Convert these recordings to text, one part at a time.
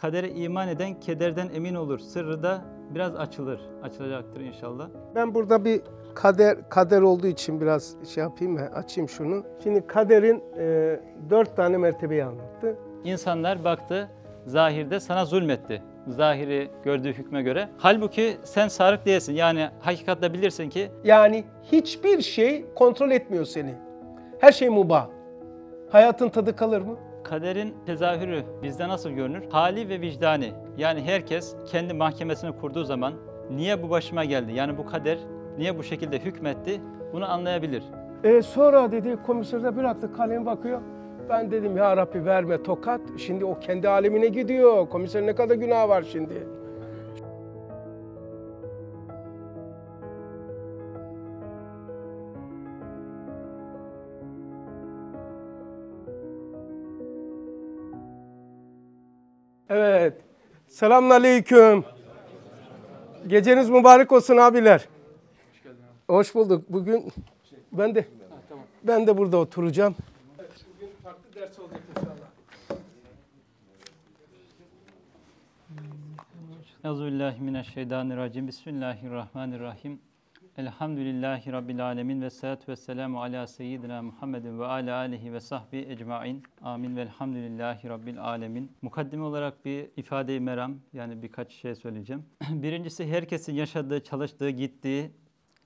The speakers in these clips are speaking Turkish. Kadere iman eden kederden emin olur. Sırrı da biraz açılacaktır inşallah. Ben burada bir kader olduğu için biraz şey yapayım mı? Açayım şunu. Şimdi kaderin 4 tane mertebeyi anlattı. İnsanlar baktı, zahirde sana zulmetti. Zahiri gördüğü hükme göre. Halbuki sen sarık değilsin. Yani hakikatte bilirsin ki. Yani hiçbir şey kontrol etmiyor seni. Her şey mubah. Hayatın tadı kalır mı? Kaderin tezahürü bizde nasıl görünür? Hali ve vicdani. Yani herkes kendi mahkemesini kurduğu zaman niye bu başıma geldi? Yani bu kader niye bu şekilde hükmetti? Bunu anlayabilir. Sonra dedi komiserde bıraktı kalemi bakıyor. Ben dedim ya Rabbi verme tokat. Şimdi o kendi alemine gidiyor. Komiserin ne kadar günahı var şimdi. Evet. Selamünaleyküm. Geceniz mübarek olsun abiler. Hoş bulduk. Bugün ben de burada oturacağım. Bugün farklı ders olacak inşallah. Euzubillahimineşşeytanirracim. Bismillahirrahmanirrahim. Elhamdülillahi Rabbil alemin ve salatu ve selamu ala seyyidina Muhammedin ve ala alihi ve sahbi ecmain. Amin velhamdülillahi Rabbil alemin. Mukaddime olarak bir ifade-i meram, yani birkaç şey söyleyeceğim. Birincisi, herkesin yaşadığı, çalıştığı, gittiği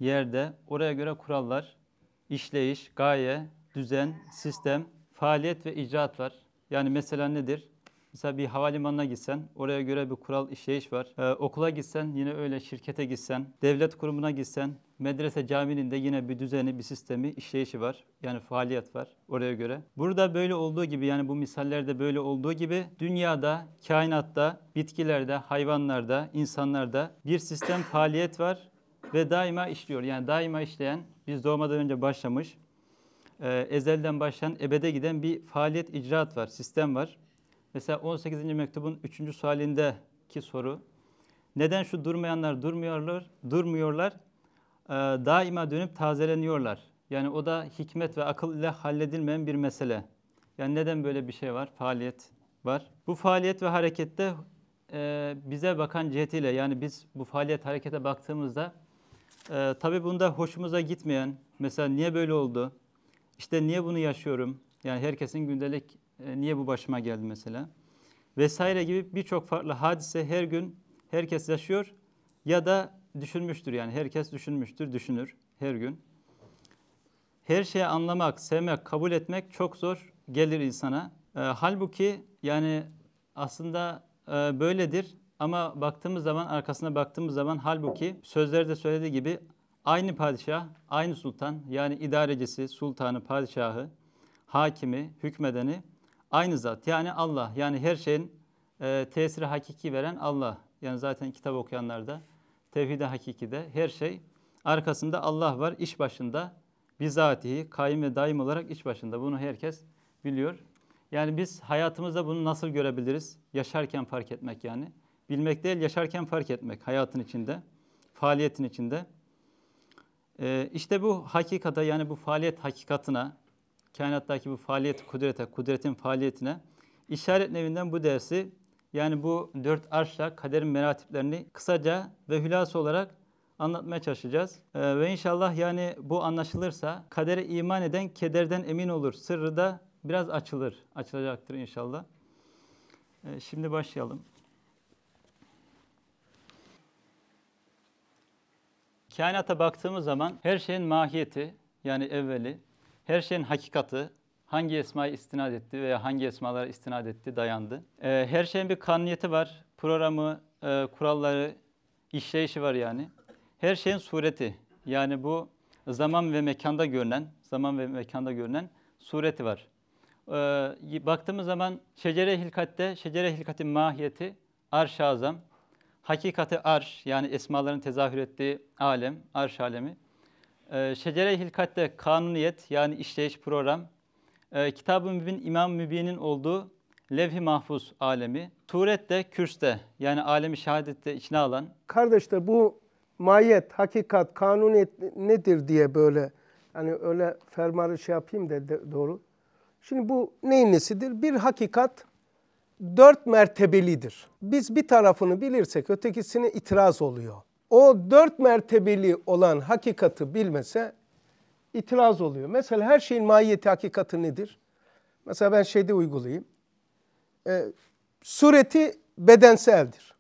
yerde oraya göre kurallar, işleyiş, gaye, düzen, sistem, faaliyet ve icraat var. Yani mesela nedir? Mesela bir havalimanına gitsen, oraya göre bir kural, işleyiş var. Okula gitsen, yine öyle şirkete gitsen, devlet kurumuna gitsen, medrese, caminin de yine bir düzeni, bir sistemi, işleyişi var. Yani faaliyet var oraya göre. Burada böyle olduğu gibi, yani bu misallerde böyle olduğu gibi, dünyada, kainatta, bitkilerde, hayvanlarda, insanlarda bir sistem, faaliyet var ve daima işliyor. Yani daima işleyen, biz doğmadan önce başlamış, ezelden başlayan, ebede giden bir faaliyet, icraat var, sistem var. Mesela 18. mektubun 3. sualindeki soru, neden şu durmayanlar durmuyorlar, daima dönüp tazeleniyorlar? Yani o da hikmet ve akıl ile halledilmeyen bir mesele. Yani neden böyle bir şey var, faaliyet var? Bu faaliyet ve harekette bize bakan cihetiyle, yani biz bu faaliyet harekete baktığımızda, tabii bunda hoşumuza gitmeyen, mesela niye böyle oldu, işte niye bunu yaşıyorum, yani herkesin gündelik, niye bu başıma geldi mesela? Vesaire gibi birçok farklı hadise her gün herkes yaşıyor ya da düşünmüştür, yani herkes düşünmüştür, düşünür her gün. Her şeyi anlamak, sevmek, kabul etmek çok zor gelir insana. Halbuki yani aslında böyledir ama baktığımız zaman, arkasına baktığımız zaman halbuki sözlerde söylediği gibi aynı padişah, aynı sultan, yani idarecisi, sultanı, padişahı, hakimi, hükmedeni aynı zat, yani Allah, yani her şeyin tesiri hakiki veren Allah. Yani zaten kitap okuyanlarda, tevhid-i hakikide her şey arkasında Allah var, iş başında, bizatihi, kaim ve daim olarak iş başında. Bunu herkes biliyor. Yani biz hayatımızda bunu nasıl görebiliriz? Yaşarken fark etmek yani. Bilmek değil, yaşarken fark etmek hayatın içinde, faaliyetin içinde. İşte bu hakikata, yani bu faaliyet hakikatına, kainattaki bu faaliyet kudrete, kudretin faaliyetine işaret nevinden bu dersi, yani bu 4 arşla kaderin meratiplerini kısaca ve hülasa olarak anlatmaya çalışacağız. Ve inşallah yani bu anlaşılırsa kadere iman eden kederden emin olur. Sırrı da biraz açılacaktır inşallah. Şimdi başlayalım. Kainata baktığımız zaman her şeyin mahiyeti, yani evveli, her şeyin hakikati, hangi esmayı istinad etti veya hangi esmalara istinad etti, dayandı. Her şeyin bir kanuniyeti var, programı, kuralları, işleyişi var yani. Her şeyin sureti, yani bu zaman ve mekanda görünen sureti var. Baktığımız zaman şecere-i hilkatte, şecere-i hilkatin mahiyeti arş-ı azam, hakikati arş, yani esmaların tezahür ettiği alem, arş alemi. Şecere-i Hilkat'te kanuniyet, yani işleyiş, program, Kitab-ı Mübin, İmam Mübin'in olduğu levh-i mahfuz alemi, surette, kürste, yani alemi şehadette içine alan. Kardeşler, bu mahiyet, hakikat, kanuniyet nedir diye böyle, hani öyle fermarı şey yapayım da doğru. Şimdi bu neyin nesidir? Bir hakikat, dört mertebelidir. Biz bir tarafını bilirsek ötekisine itiraz oluyor. O dört mertebeli olan hakikati bilmese itiraz oluyor. Mesela her şeyin mahiyeti, hakikati nedir? Mesela ben şeyde uygulayayım. Sureti bedenseldir.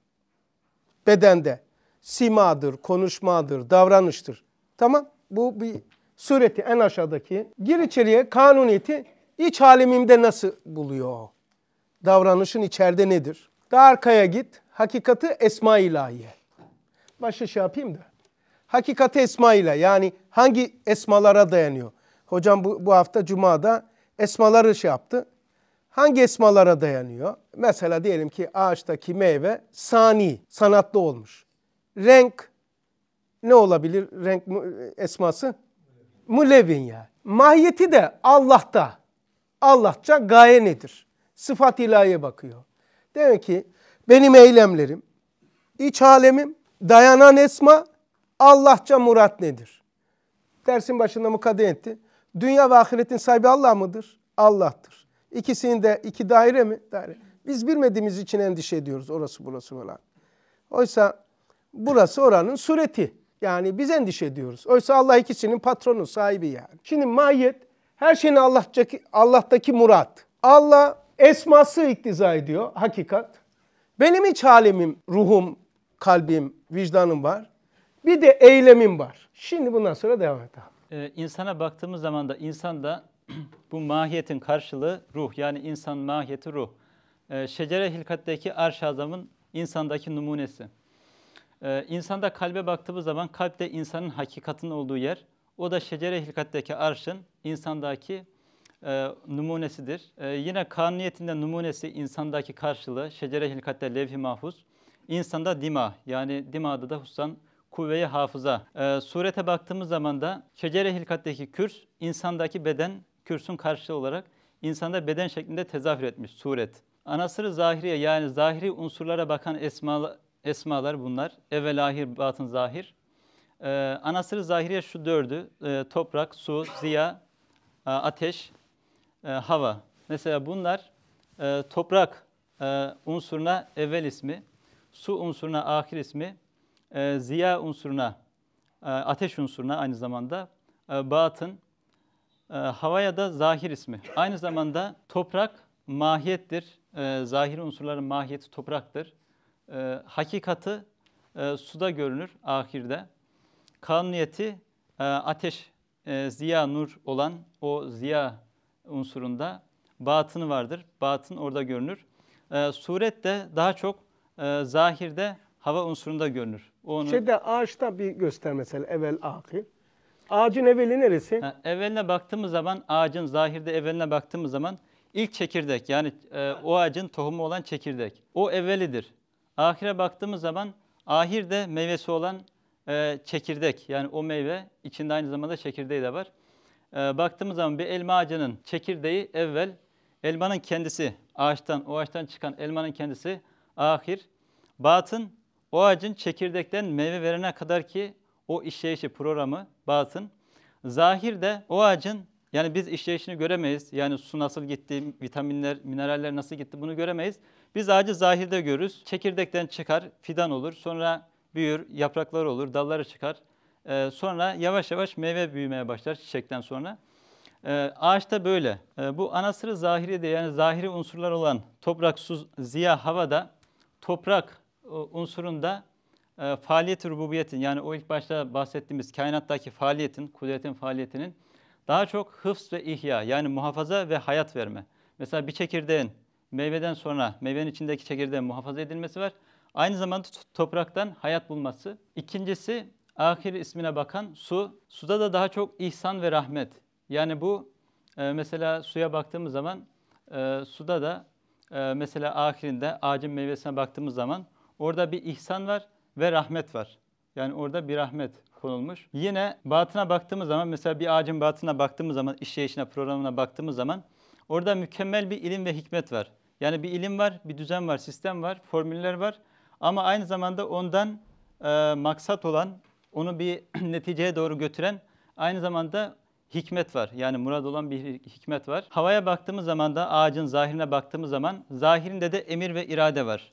Bedende. Simadır, konuşmadır, davranıştır. Tamam, bu bir sureti, en aşağıdaki. Gir içeriye, kanuniyeti iç alemimde nasıl buluyor o? Davranışın içeride nedir? Daha arkaya git, hakikati esma ilahiye. Başka şey yapayım da. Hakikati esma ile, yani hangi esmalara dayanıyor? Hocam bu hafta Cuma'da esmaları şey yaptı. Hangi esmalara dayanıyor? Mesela diyelim ki ağaçtaki meyve sani, sanatlı olmuş. Renk ne olabilir? Renk esması? Mulevin yani. Mahiyeti de Allah'ta. Allah'ça gaye nedir? Sıfat ilahiye bakıyor. Demek ki benim eylemlerim, iç alemim, dayanan esma, Allah'ça murat nedir? Dersin başında mukadde etti. Dünya ve ahiretin sahibi Allah mıdır? Allah'tır. İkisinin de iki daire mi? Daire. Biz bilmediğimiz için endişe ediyoruz orası burası falan. Oysa burası oranın sureti. Yani biz endişe ediyoruz. Oysa Allah ikisinin patronu, sahibi yani. Şimdi mahiyet her şeyin Allah'taki murat. Allah esması iktiza ediyor hakikat. Benim iç halimim, ruhum, kalbim, vicdanım var. Bir de eylemim var. Şimdi bundan sonra devam edelim. İnsana baktığımız zaman da insanda bu mahiyetin karşılığı ruh. Yani insan mahiyeti ruh. Şecere-i Hilkat'taki Arş-ı Azam'ın insandaki numunesi. İnsanda kalbe baktığımız zaman kalp de insanın hakikatinin olduğu yer. O da Şecere-i Hilkat'taki Arş'ın insandaki numunesidir. Yine kanuniyetinde numunesi insandaki karşılığı Şecere-i Hilkat'te Levh-i Mahfuz. İnsanda dima, yani dimada da hussan kuvve-i hafıza. Surete baktığımız zaman da Şecere-i Hilkat'taki kürs, insandaki beden, kürsün karşılığı olarak insanda beden şeklinde tezahür etmiş suret. Anasır-ı zahiriye, yani zahiri unsurlara bakan esmalar bunlar. Evvel ahir, batın zahir. Anasır-ı zahiriye şu dördü: toprak, su, ziya, ateş, hava. Mesela bunlar toprak unsuruna evvel ismi, su unsuruna ahir ismi, ziya unsuruna, ateş unsuruna aynı zamanda batın, havaya da zahir ismi. Aynı zamanda toprak mahiyettir. Zahir unsurların mahiyeti topraktır. Hakikati suda görünür ahirde. Kanuniyeti ateş, ziya, nur olan o ziya unsurunda batını vardır. Batın orada görünür. Suret de daha çok zahirde, hava unsurunda görünür. Onu... Şeyde, ağaçta bir göster mesela, evvel ahir. Ağacın evveli neresi? Evveline baktığımız zaman, ağacın zahirde evveline baktığımız zaman ilk çekirdek, yani o ağacın tohumu olan çekirdek. O evvelidir. Ahire baktığımız zaman ahirde meyvesi olan çekirdek. Yani o meyve içinde aynı zamanda çekirdeği de var. Baktığımız zaman bir elma ağacının çekirdeği evvel, elmanın kendisi ağaçtan, o ağaçtan çıkan elmanın kendisi ahir. Batın, o ağacın çekirdekten meyve verene kadar ki o işleyişi, programı batın. Zahir de o ağacın, yani biz işleyişini göremeyiz. Yani su nasıl gitti, vitaminler, mineraller nasıl gitti, bunu göremeyiz. Biz ağacı zahirde görürüz. Çekirdekten çıkar, fidan olur. Sonra büyür, yaprakları olur, dalları çıkar. Sonra yavaş yavaş meyve büyümeye başlar çiçekten sonra. Ağaçta böyle. Bu anasır-ı zahiri de, yani zahiri unsurlar olan toprak, su, ziya, havada toprak unsurunda faaliyet-i rububiyetin, yani o ilk başta bahsettiğimiz kainattaki faaliyetin, kudretin faaliyetinin daha çok hıfz ve ihya, yani muhafaza ve hayat verme. Mesela bir çekirdeğin meyveden sonra, meyvenin içindeki çekirdeğin muhafaza edilmesi var. Aynı zamanda topraktan hayat bulması. İkincisi ahir ismine bakan su. Suda da daha çok ihsan ve rahmet. Yani bu mesela suya baktığımız zaman suda da mesela ahirinde ağacın meyvesine baktığımız zaman orada bir ihsan var ve rahmet var. Yani orada bir rahmet konulmuş. Yine batına baktığımız zaman, mesela bir ağacın batına baktığımız zaman, işleyişine, programına baktığımız zaman orada mükemmel bir ilim ve hikmet var. Yani bir ilim var, bir düzen var, sistem var, formüller var. Ama aynı zamanda ondan maksat olan, onu bir neticeye doğru götüren, aynı zamanda hikmet var. Yani murad olan bir hikmet var. Havaya baktığımız zaman da ağacın zahirine baktığımız zaman zahirinde de emir ve irade var.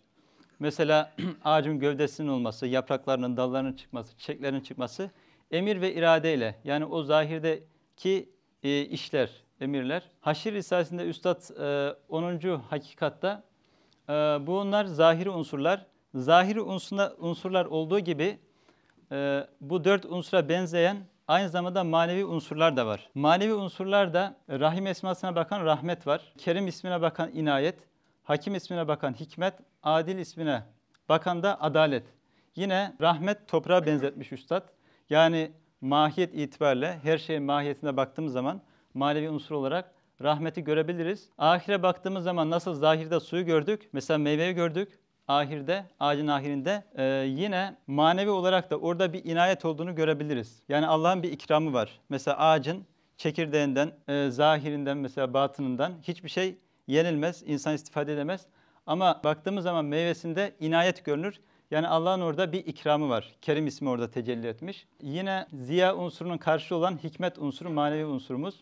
Mesela ağacın gövdesinin olması, yapraklarının, dallarının çıkması, çiçeklerin çıkması emir ve iradeyle, yani o zahirdeki işler, emirler. Haşir Risalesi'nde Üstad 10. hakikatta bunlar zahiri unsurlar. Zahiri unsurlar olduğu gibi bu dört unsura benzeyen aynı zamanda manevi unsurlar da var. Manevi unsurlar da Rahim esmasına bakan rahmet var. Kerim ismine bakan inayet, Hakim ismine bakan hikmet, Adil ismine bakan da adalet. Yine rahmet toprağa benzetmiş Üstad. Yani mahiyet itibariyle her şeyin mahiyetine baktığımız zaman manevi unsur olarak rahmeti görebiliriz. Ahire baktığımız zaman nasıl zahirde suyu gördük, mesela meyveyi gördük. Ahirde, ağacın ahirinde yine manevi olarak da orada bir inayet olduğunu görebiliriz. Yani Allah'ın bir ikramı var. Mesela ağacın çekirdeğinden, zahirinden, mesela batınından hiçbir şey yenilmez, insan istifade edemez. Ama baktığımız zaman meyvesinde inayet görünür. Yani Allah'ın orada bir ikramı var. Kerim ismi orada tecelli etmiş. Yine ziya unsurunun karşılığı olan hikmet unsuru, manevi unsurumuz.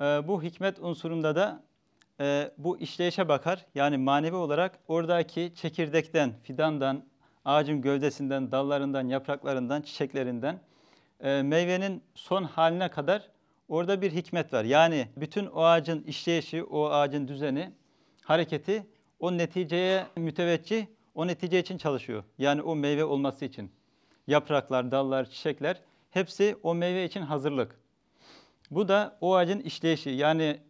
Bu hikmet unsurunda da bu işleyişe bakar. Yani manevi olarak oradaki çekirdekten, fidandan, ağacın gövdesinden, dallarından, yapraklarından, çiçeklerinden, meyvenin son haline kadar orada bir hikmet var. Yani bütün o ağacın işleyişi, o ağacın düzeni, hareketi o neticeye müteveccih, o netice için çalışıyor. Yani o meyve olması için. Yapraklar, dallar, çiçekler hepsi o meyve için hazırlık. Bu da o ağacın işleyişi. Yani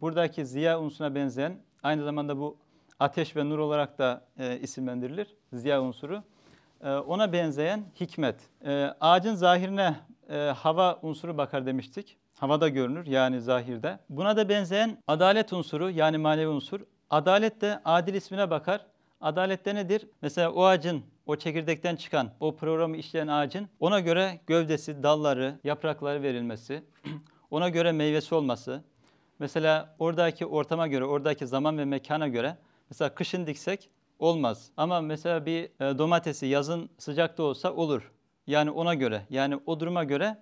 buradaki ziya unsuruna benzeyen, aynı zamanda bu ateş ve nur olarak da isimlendirilir ziya unsuru. Ona benzeyen hikmet. Ağacın zahirine hava unsuru bakar demiştik. Havada görünür, yani zahirde. Buna da benzeyen adalet unsuru, yani manevi unsur. Adalet de adil ismine bakar. Adalet de nedir? Mesela o ağacın, o çekirdekten çıkan, o programı işleyen ağacın ona göre gövdesi, dalları, yaprakları verilmesi, ona göre meyvesi olması. Mesela oradaki ortama göre, oradaki zaman ve mekana göre, mesela kışın diksek olmaz. Ama mesela bir domatesi yazın sıcakta olsa olur. Yani ona göre, yani o duruma göre,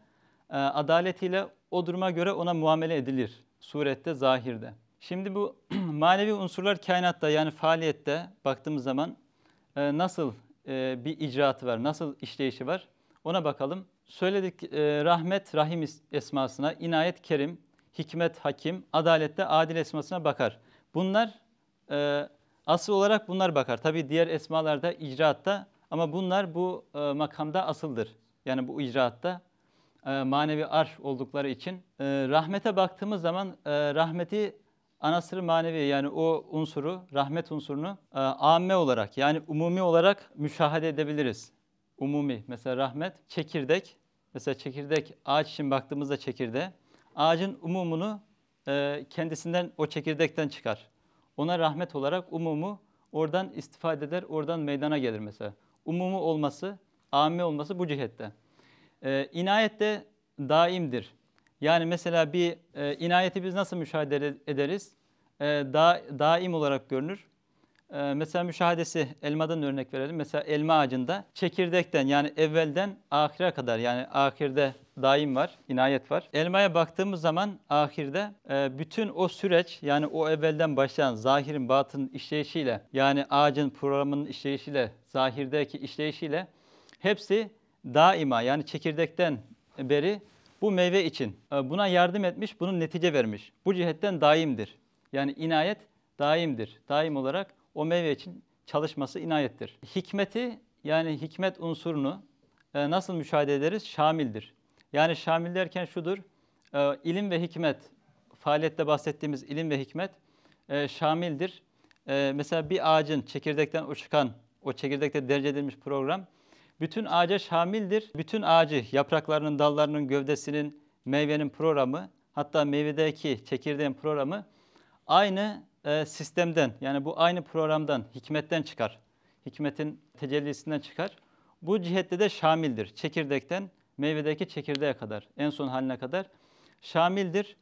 adaletiyle o duruma göre ona muamele edilir. Surette, zahirde. Şimdi bu manevi unsurlar kainatta, yani faaliyette baktığımız zaman nasıl bir icraatı var, nasıl işleyişi var ona bakalım. Söyledik rahmet, rahim esmasına, inayet, kerim, hikmet, hakim, adalette adil esmasına bakar. Bunlar asıl olarak bunlar bakar. Tabii diğer esmalarda, icraatta, ama bunlar bu makamda asıldır. Yani bu icraatta manevi arş oldukları için. Rahmete baktığımız zaman rahmeti anasır manevi, yani o unsuru, rahmet unsurunu âme olarak, yani umumi olarak müşahede edebiliriz. Umumi, mesela rahmet, çekirdek. Mesela çekirdek, ağaç için baktığımızda çekirdeğe, ağacın umumunu kendisinden, o çekirdekten çıkar. Ona rahmet olarak umumu oradan istifade eder, oradan meydana gelir mesela. Umumu olması, âme olması bu cihette. İnayet de daimdir. Yani mesela bir inayeti biz nasıl müşahede ederiz? Daim olarak görünür. Mesela müşahadesi, elmadan örnek verelim. Mesela elma ağacında çekirdekten, yani evvelden ahire kadar, yani ahirde daim var, inayet var. Elmaya baktığımız zaman ahirde bütün o süreç, yani o evvelden başlayan zahirin, batının işleyişiyle, yani ağacın programının işleyişiyle, zahirdeki işleyişiyle hepsi daima, yani çekirdekten beri bu meyve için buna yardım etmiş, bunun netice vermiş. Bu cihetten daimdir. Yani inayet daimdir. Daim olarak o meyve için çalışması inayettir. Hikmeti, yani hikmet unsurunu nasıl müşahede ederiz? Şamildir. Yani şamil derken şudur, ilim ve hikmet, faaliyette bahsettiğimiz ilim ve hikmet şamildir. Mesela bir ağacın çekirdekten çıkan, o çekirdekte derc edilmiş program, bütün ağaca şamildir. Bütün ağacı, yapraklarının, dallarının, gövdesinin, meyvenin programı, hatta meyvedeki çekirdeğin programı aynı sistemden, yani bu aynı programdan, hikmetten çıkar. Hikmetin tecellisinden çıkar. Bu cihette de şamildir. Çekirdekten meyvedeki çekirdeğe kadar, en son haline kadar şamildir.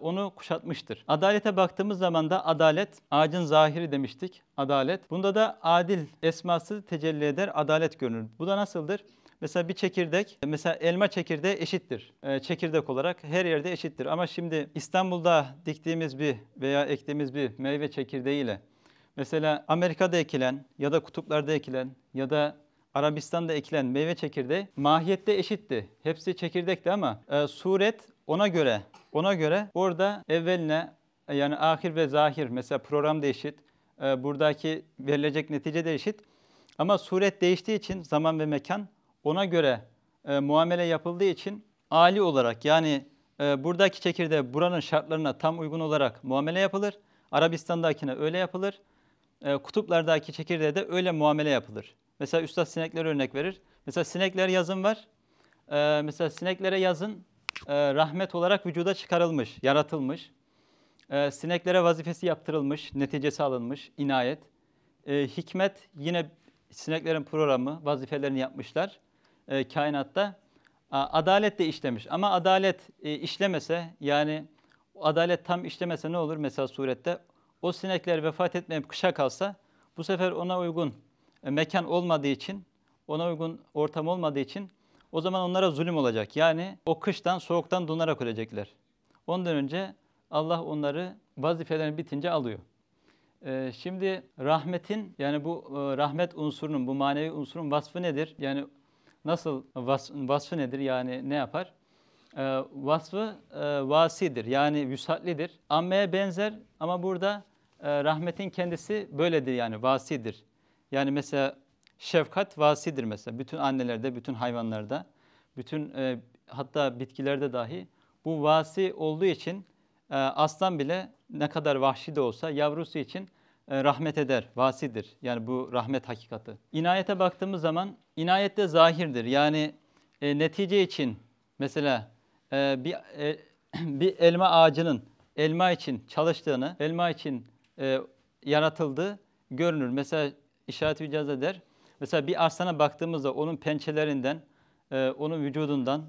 Onu kuşatmıştır. Adalete baktığımız zaman da adalet, ağacın zahiri demiştik, adalet. Bunda da adil esması tecelli eder, adalet görünür. Bu da nasıldır? Mesela bir çekirdek, mesela elma çekirdeği eşittir. Çekirdek olarak her yerde eşittir. Ama şimdi İstanbul'da diktiğimiz bir veya ektiğimiz bir meyve çekirdeğiyle mesela Amerika'da ekilen ya da kutuplarda ekilen ya da Arabistan'da ekilen meyve çekirdeği mahiyette eşitti. Hepsi çekirdekti ama suret ona göre orada evveline yani ahir ve zahir mesela program da eşit. Buradaki verilecek netice de eşit. Ama suret değiştiği için zaman ve mekan ona göre muamele yapıldığı için âli olarak yani buradaki çekirdeği buranın şartlarına tam uygun olarak muamele yapılır. Arabistan'dakine öyle yapılır. Kutuplardaki çekirdeğe de öyle muamele yapılır. Mesela üstad sinekler örnek verir. Mesela sinekler yazın var. Mesela sineklere yazın rahmet olarak vücuda çıkarılmış, yaratılmış. Sineklere vazifesi yaptırılmış, neticesi alınmış, inayet. Hikmet yine sineklerin programı, vazifelerini yapmışlar kainatta. Adalet de işlemiş ama adalet işlemese yani adalet tam işlemese ne olur mesela surette? O sinekler vefat etmeyip kışa kalsa bu sefer ona uygun mekan olmadığı için, ona uygun ortam olmadığı için o zaman onlara zulüm olacak. Yani o kıştan, soğuktan donarak ölecekler. Ondan önce Allah onları vazifelerini bitince alıyor. Şimdi rahmetin yani bu rahmet unsurunun, bu manevi unsurun vasfı nedir? Yani nasıl vasfı nedir? Yani ne yapar? Vasfı vasidir yani vüsatlidir. Ammeye benzer ama burada rahmetin kendisi böyledir yani vasidir. Yani mesela şefkat vasidir mesela. Bütün annelerde, bütün hayvanlarda, bütün hatta bitkilerde dahi bu vasi olduğu için aslan bile ne kadar vahşi de olsa yavrusu için rahmet eder, vasidir. Yani bu rahmet hakikati. İnayete baktığımız zaman inayet de zahirdir. Yani netice için mesela bir elma ağacının elma için çalıştığını, elma için yaratıldığı görünür. Mesela işaret-i icazda der. Mesela bir arslana baktığımızda onun pençelerinden, onun vücudundan,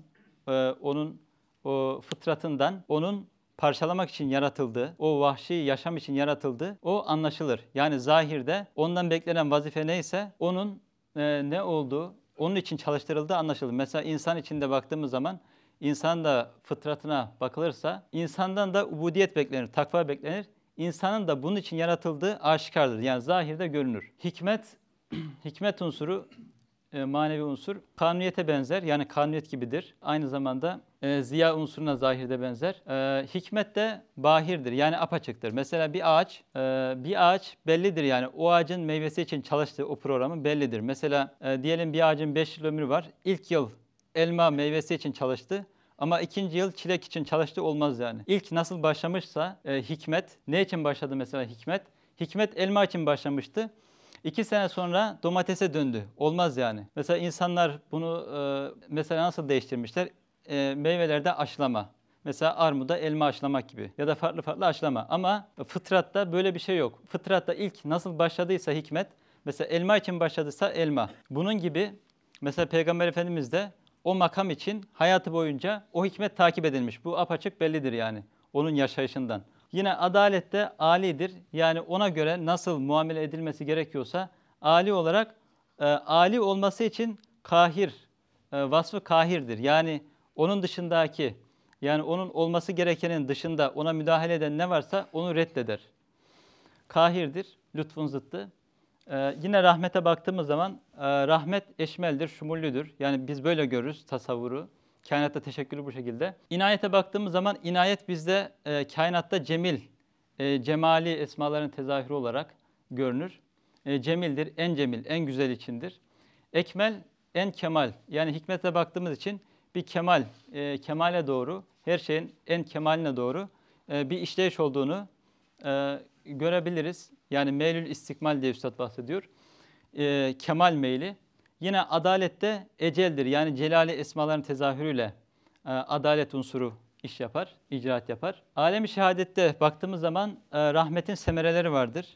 onun o fıtratından, onun parçalamak için yaratıldı, o vahşi yaşam için yaratıldı, o anlaşılır. Yani zahirde ondan beklenen vazife neyse onun ne olduğu, onun için çalıştırıldığı anlaşılır. Mesela insan içinde baktığımız zaman insan da fıtratına bakılırsa insandan da ubudiyet beklenir, takva beklenir. İnsanın da bunun için yaratıldığı aşikardır. Yani zahirde görünür. Hikmet, hikmet unsuru, manevi unsur kanuniyete benzer. Yani kanuniyet gibidir. Aynı zamanda ziya unsuruna zahirde benzer. Hikmet de bahirdir. Yani apaçıktır. Mesela bir ağaç bellidir. Yani o ağacın meyvesi için çalıştığı o programı bellidir. Mesela diyelim bir ağacın 5 yıl ömrü var. İlk yıl elma meyvesi için çalıştı. Ama ikinci yıl çilek için çalıştı olmaz yani. İlk nasıl başlamışsa hikmet, ne için başladı mesela hikmet? Hikmet elma için başlamıştı. 2 sene sonra domatese döndü. Olmaz yani. Mesela insanlar bunu mesela nasıl değiştirmişler? Meyvelerde aşılama. Mesela armuda elma aşılamak gibi ya da farklı farklı aşılama. Ama fıtratta böyle bir şey yok. Fıtratta ilk nasıl başladıysa hikmet, mesela elma için başladıysa elma. Bunun gibi mesela Peygamber Efendimiz de o makam için hayatı boyunca o hikmet takip edilmiş. Bu apaçık bellidir yani onun yaşayışından. Yine adalet de âlidir. Yani ona göre nasıl muamele edilmesi gerekiyorsa âli olarak âli olması için kahir, vasfı kahirdir. Yani onun dışındaki, yani onun olması gerekenin dışında ona müdahale eden ne varsa onu reddeder. Kahirdir, lütfun zıttı. Yine rahmete baktığımız zaman rahmet eşmeldir, şumullüdür. Yani biz böyle görürüz tasavvuru. Kainatta teşekkülü bu şekilde. İnayete baktığımız zaman inayet bizde kainatta cemil, cemali esmaların tezahürü olarak görünür. Cemildir, en cemil, en güzel içindir. Ekmel, en kemal. Yani hikmete baktığımız için bir kemal, kemale doğru, her şeyin en kemaline doğru bir işleyiş olduğunu görebiliriz. Yani meylül istikmal diye üstad bahsediyor. Kemal meyli. Yine adalette eceldir. Yani celali esmaların tezahürüyle adalet unsuru iş yapar, icraat yapar. Alem-i şehadette baktığımız zaman rahmetin semereleri vardır.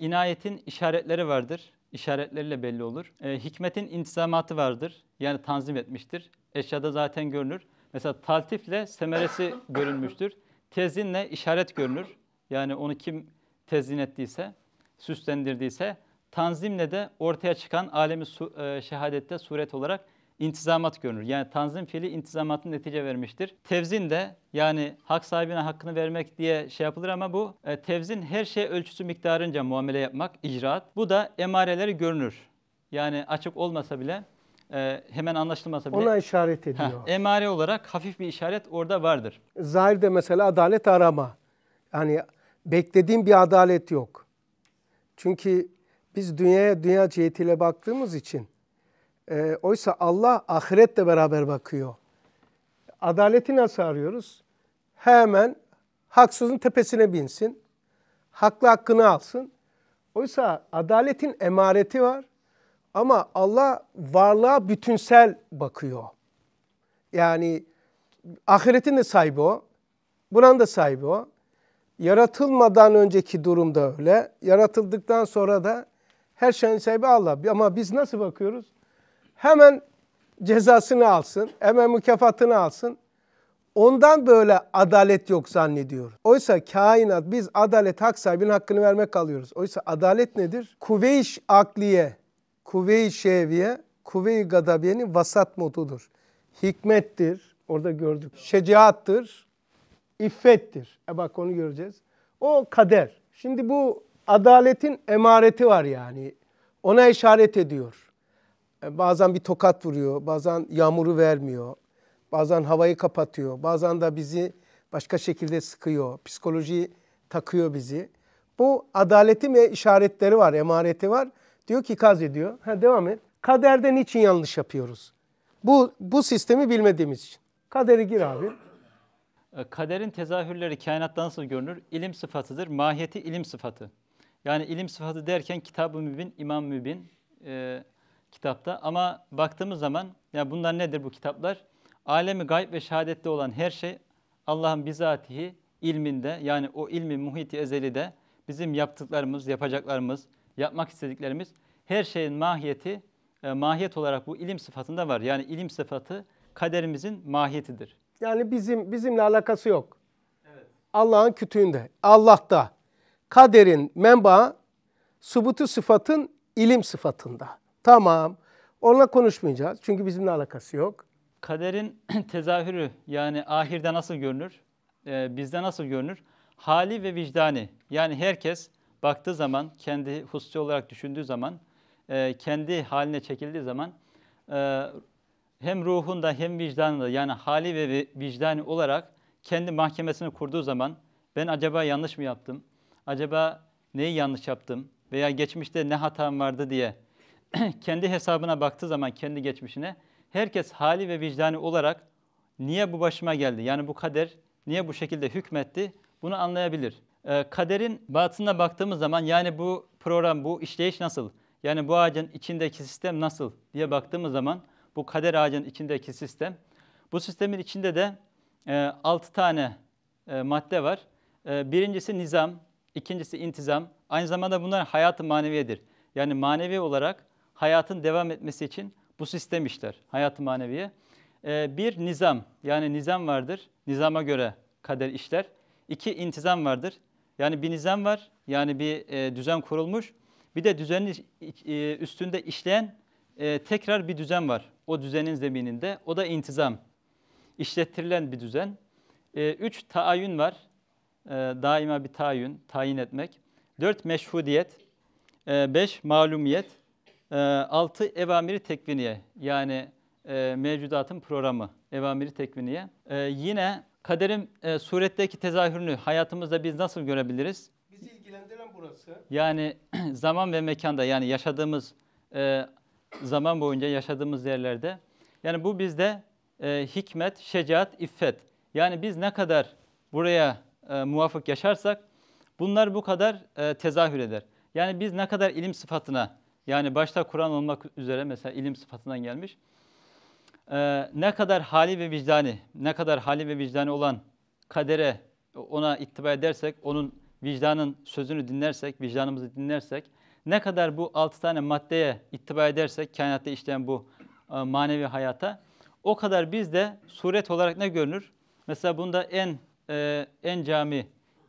İnayetin işaretleri vardır. İşaretleriyle belli olur. Hikmetin intizamatı vardır. Yani tanzim etmiştir. Eşyada zaten görünür. Mesela taltifle semeresi görünmüştür. Tezinle işaret görünür. Yani onu kim tezin ettiyse, süslendirdiyse tanzimle de ortaya çıkan alemi şehadette suret olarak intizamat görünür. Yani tanzim fiili intizamatın netice vermiştir. Tevzin de yani hak sahibine hakkını vermek diye şey yapılır ama bu tevzin her şey ölçüsü miktarınca muamele yapmak, icraat. Bu da emareleri görünür. Yani açık olmasa bile hemen anlaşılmasa bile. Ona işaret ediyor. Emare olarak hafif bir işaret orada vardır. Zahirde mesela adalet arama. Yani beklediğim bir adalet yok. Çünkü biz dünyaya dünya cihetiyle baktığımız için oysa Allah ahiretle beraber bakıyor. Adaleti nasıl arıyoruz? Hemen haksızın tepesine binsin. Haklı hakkını alsın. Oysa adaletin emareti var. Ama Allah varlığa bütünsel bakıyor. Yani ahiretin de sahibi o. Buranın da sahibi o. Yaratılmadan önceki durumda öyle. Yaratıldıktan sonra da her şeyin sahibi Allah. Ama biz nasıl bakıyoruz? Hemen cezasını alsın, hemen mükafatını alsın. Ondan böyle adalet yok zannediyoruz. Oysa kainat, biz adalet, hak sahibinin hakkını vermek alıyoruz. Oysa adalet nedir? Kuvve-i akliye, kuvve-i şeviye, kuvve-i gadabiyenin vasat modudur. Hikmettir, orada gördük. Şecaattır, iffettir. Bak onu göreceğiz. O kader. Şimdi bu adaletin emareti var yani. Ona işaret ediyor. Bazen bir tokat vuruyor, bazen yağmuru vermiyor, bazen havayı kapatıyor, bazen de bizi başka şekilde sıkıyor, psikoloji takıyor bizi. Bu adaletin ve işaretleri var, emareti var. Diyor ki ikaz ediyor. Devam et. Kaderde niçin yanlış yapıyoruz? Bu sistemi bilmediğimiz için. Kadere gir abi. Kaderin tezahürleri kainatta nasıl görünür? İlim sıfatıdır. Mahiyeti ilim sıfatı. Yani ilim sıfatı derken Kitab-ı Mübin, İmam Mübin kitapta. Ama baktığımız zaman ya bunlar nedir bu kitaplar? Alemi gayb ve şehadette olan her şey Allah'ın bizatihi ilminde, yani o ilmin muhiti ezelide bizim yaptıklarımız, yapacaklarımız, yapmak istediklerimiz, her şeyin mahiyeti, mahiyet olarak bu ilim sıfatında var. Yani ilim sıfatı kaderimizin mahiyetidir. Yani bizimle alakası yok. Evet. Allah'ın kütüğünde, Allah'ta. Kaderin menba, subutu sıfatın ilim sıfatında. Tamam, onunla konuşmayacağız çünkü bizimle alakası yok. Kaderin tezahürü, yani ahirde nasıl görünür, bizde nasıl görünür? Hali ve vicdani, yani herkes baktığı zaman, kendi hususi olarak düşündüğü zaman, kendi haline çekildiği zaman hem ruhunda hem vicdanında, yani hali ve vicdani olarak kendi mahkemesini kurduğu zaman ben acaba yanlış mı yaptım, acaba neyi yanlış yaptım veya geçmişte ne hatam vardı diye kendi hesabına baktığı zaman, kendi geçmişine, herkes hali ve vicdani olarak niye bu başıma geldi, yani bu kader niye bu şekilde hükmetti, bunu anlayabilir. Kaderin batınına baktığımız zaman, yani bu program, bu işleyiş nasıl? Yani bu ağacın içindeki sistem nasıl diye baktığımız zaman, bu kader ağacının içindeki sistem. Bu sistemin içinde de 6 tane madde var. Birincisi nizam, ikincisi intizam. Aynı zamanda bunlar hayat-ı maneviyedir. Yani manevi olarak hayatın devam etmesi için bu sistem işler, hayat-ı maneviye. Bir nizam, yani nizam vardır. Nizama göre kader işler. İki intizam vardır. Yani bir nizam var, yani bir düzen kurulmuş. Bir de düzenin üstünde işleyen tekrar bir düzen var. O düzenin zemininde. O da intizam. İşlettirilen bir düzen. 3 taayyün var. Daima bir taayyün, tayin etmek. 4 meşhudiyet. 5 malumiyet. 6 evamiri tekviniye. Yani mevcudatın programı. Evamiri tekviniye. Yine kaderin suretteki tezahürünü hayatımızda biz nasıl görebiliriz? Bizi ilgilendiren burası. Yani zaman ve mekanda, yani yaşadığımız zaman boyunca yaşadığımız yerlerde. Yani bu bizde hikmet, şecaat, iffet. Yani biz ne kadar buraya muvafık yaşarsak bunlar bu kadar tezahür eder. Yani biz ne kadar ilim sıfatına, yani başta Kur'an olmak üzere mesela ilim sıfatından gelmiş. Ne kadar hali ve vicdani, ne kadar hali ve vicdani olan kadere, ona ittiba edersek, onun vicdanın sözünü dinlersek, vicdanımızı dinlersek, ne kadar bu 6 tane maddeye ittiba edersek, kainatta işleyen bu manevi hayata, o kadar bizde suret olarak ne görünür? Mesela bunda en cami,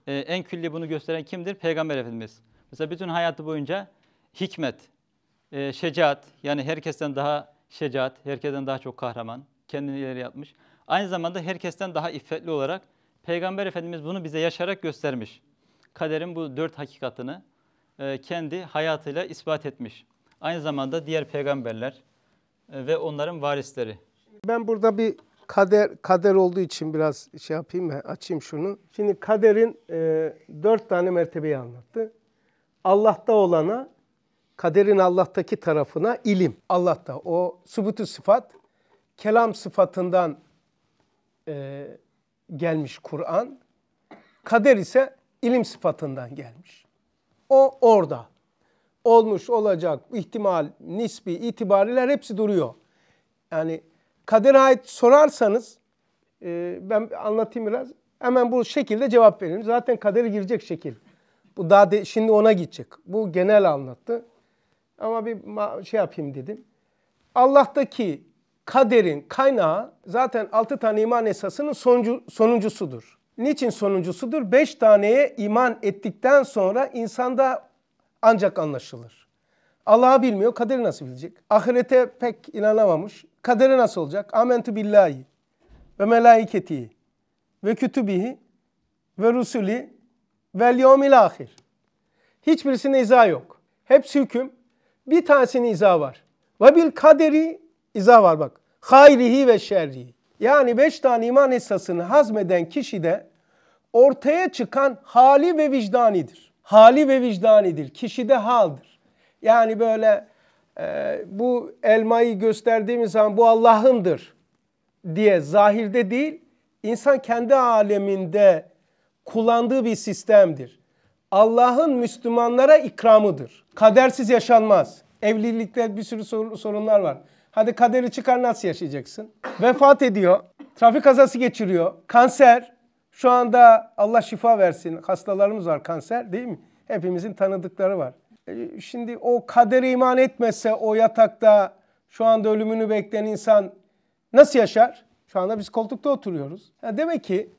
en külli bunu gösteren kimdir? Peygamber Efendimiz. Mesela bütün hayatı boyunca hikmet, şecaat, yani herkesten daha şecaat, herkesten daha çok kahraman, kendini ileri yapmış. Aynı zamanda herkesten daha iffetli olarak Peygamber Efendimiz bunu bize yaşarak göstermiş. Kaderin bu dört hakikatını kendi hayatıyla ispat etmiş. Aynı zamanda diğer peygamberler ve onların varisleri. Ben burada bir kader olduğu için biraz şey yapayım mı? Açayım şunu. Şimdi kaderin dört tane mertebeyi anlattı. Allah'ta olana, kaderin Allah'taki tarafına ilim. Allah'ta o sübut-ü sıfat, kelam sıfatından gelmiş Kur'an. Kader ise ilim sıfatından gelmiş. O orada. Olmuş, olacak, ihtimal, nisbi, itibariler hepsi duruyor. Yani kadere ait sorarsanız, ben anlatayım biraz, hemen bu şekilde cevap vereyim. Zaten kadere girecek şekil. Bu daha şimdi ona gidecek. Bu genel anlattı. Ama bir şey yapayım dedim. Allah'taki kaderin kaynağı zaten 6 tane iman esasının sonuncusudur. Niçin sonuncusudur? 5 taneye iman ettikten sonra insanda ancak anlaşılır. Allah'ı bilmiyor, kaderi nasıl bilecek? Ahirete pek inanamamış. Kaderi nasıl olacak? Amentü billahi ve melaiketi ve kütübihi ve rusuli vel yevmil ahir. Hiçbirisine izah yok. Hepsi hüküm. Bir tanesine izah var. Ve bil kaderi izah var bak. Hayrihi ve şerrihi. Yani 5 tane iman esasını hazmeden kişi de ortaya çıkan hali ve vicdanidir. Hali ve vicdanidir. Kişide haldir. Yani böyle bu elmayı gösterdiğimiz zaman bu Allah'ındır diye zahirde değil, insan kendi aleminde kullandığı bir sistemdir. Allah'ın Müslümanlara ikramıdır. Kadersiz yaşanmaz. Evlilikte bir sürü sorunlar var. Hadi kaderi çıkar, nasıl yaşayacaksın? Vefat ediyor, trafik kazası geçiriyor, kanser. Şu anda Allah şifa versin, hastalarımız var, kanser değil mi? Hepimizin tanıdıkları var. Şimdi o kadere iman etmese o yatakta şu anda ölümünü bekleyen insan nasıl yaşar? Şu anda biz koltukta oturuyoruz. Yani demek ki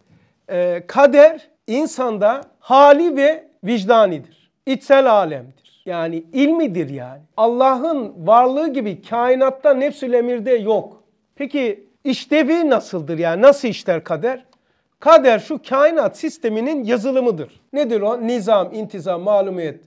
kader insanda hali ve vicdanidir. İçsel alemdir. Yani ilmidir yani. Allah'ın varlığı gibi kainatta nefsül emirde yok. Peki işlevi nasıldır yani? Nasıl işler kader? Kader şu kainat sisteminin yazılımıdır. Nedir o? Nizam, intizam, malumiyet,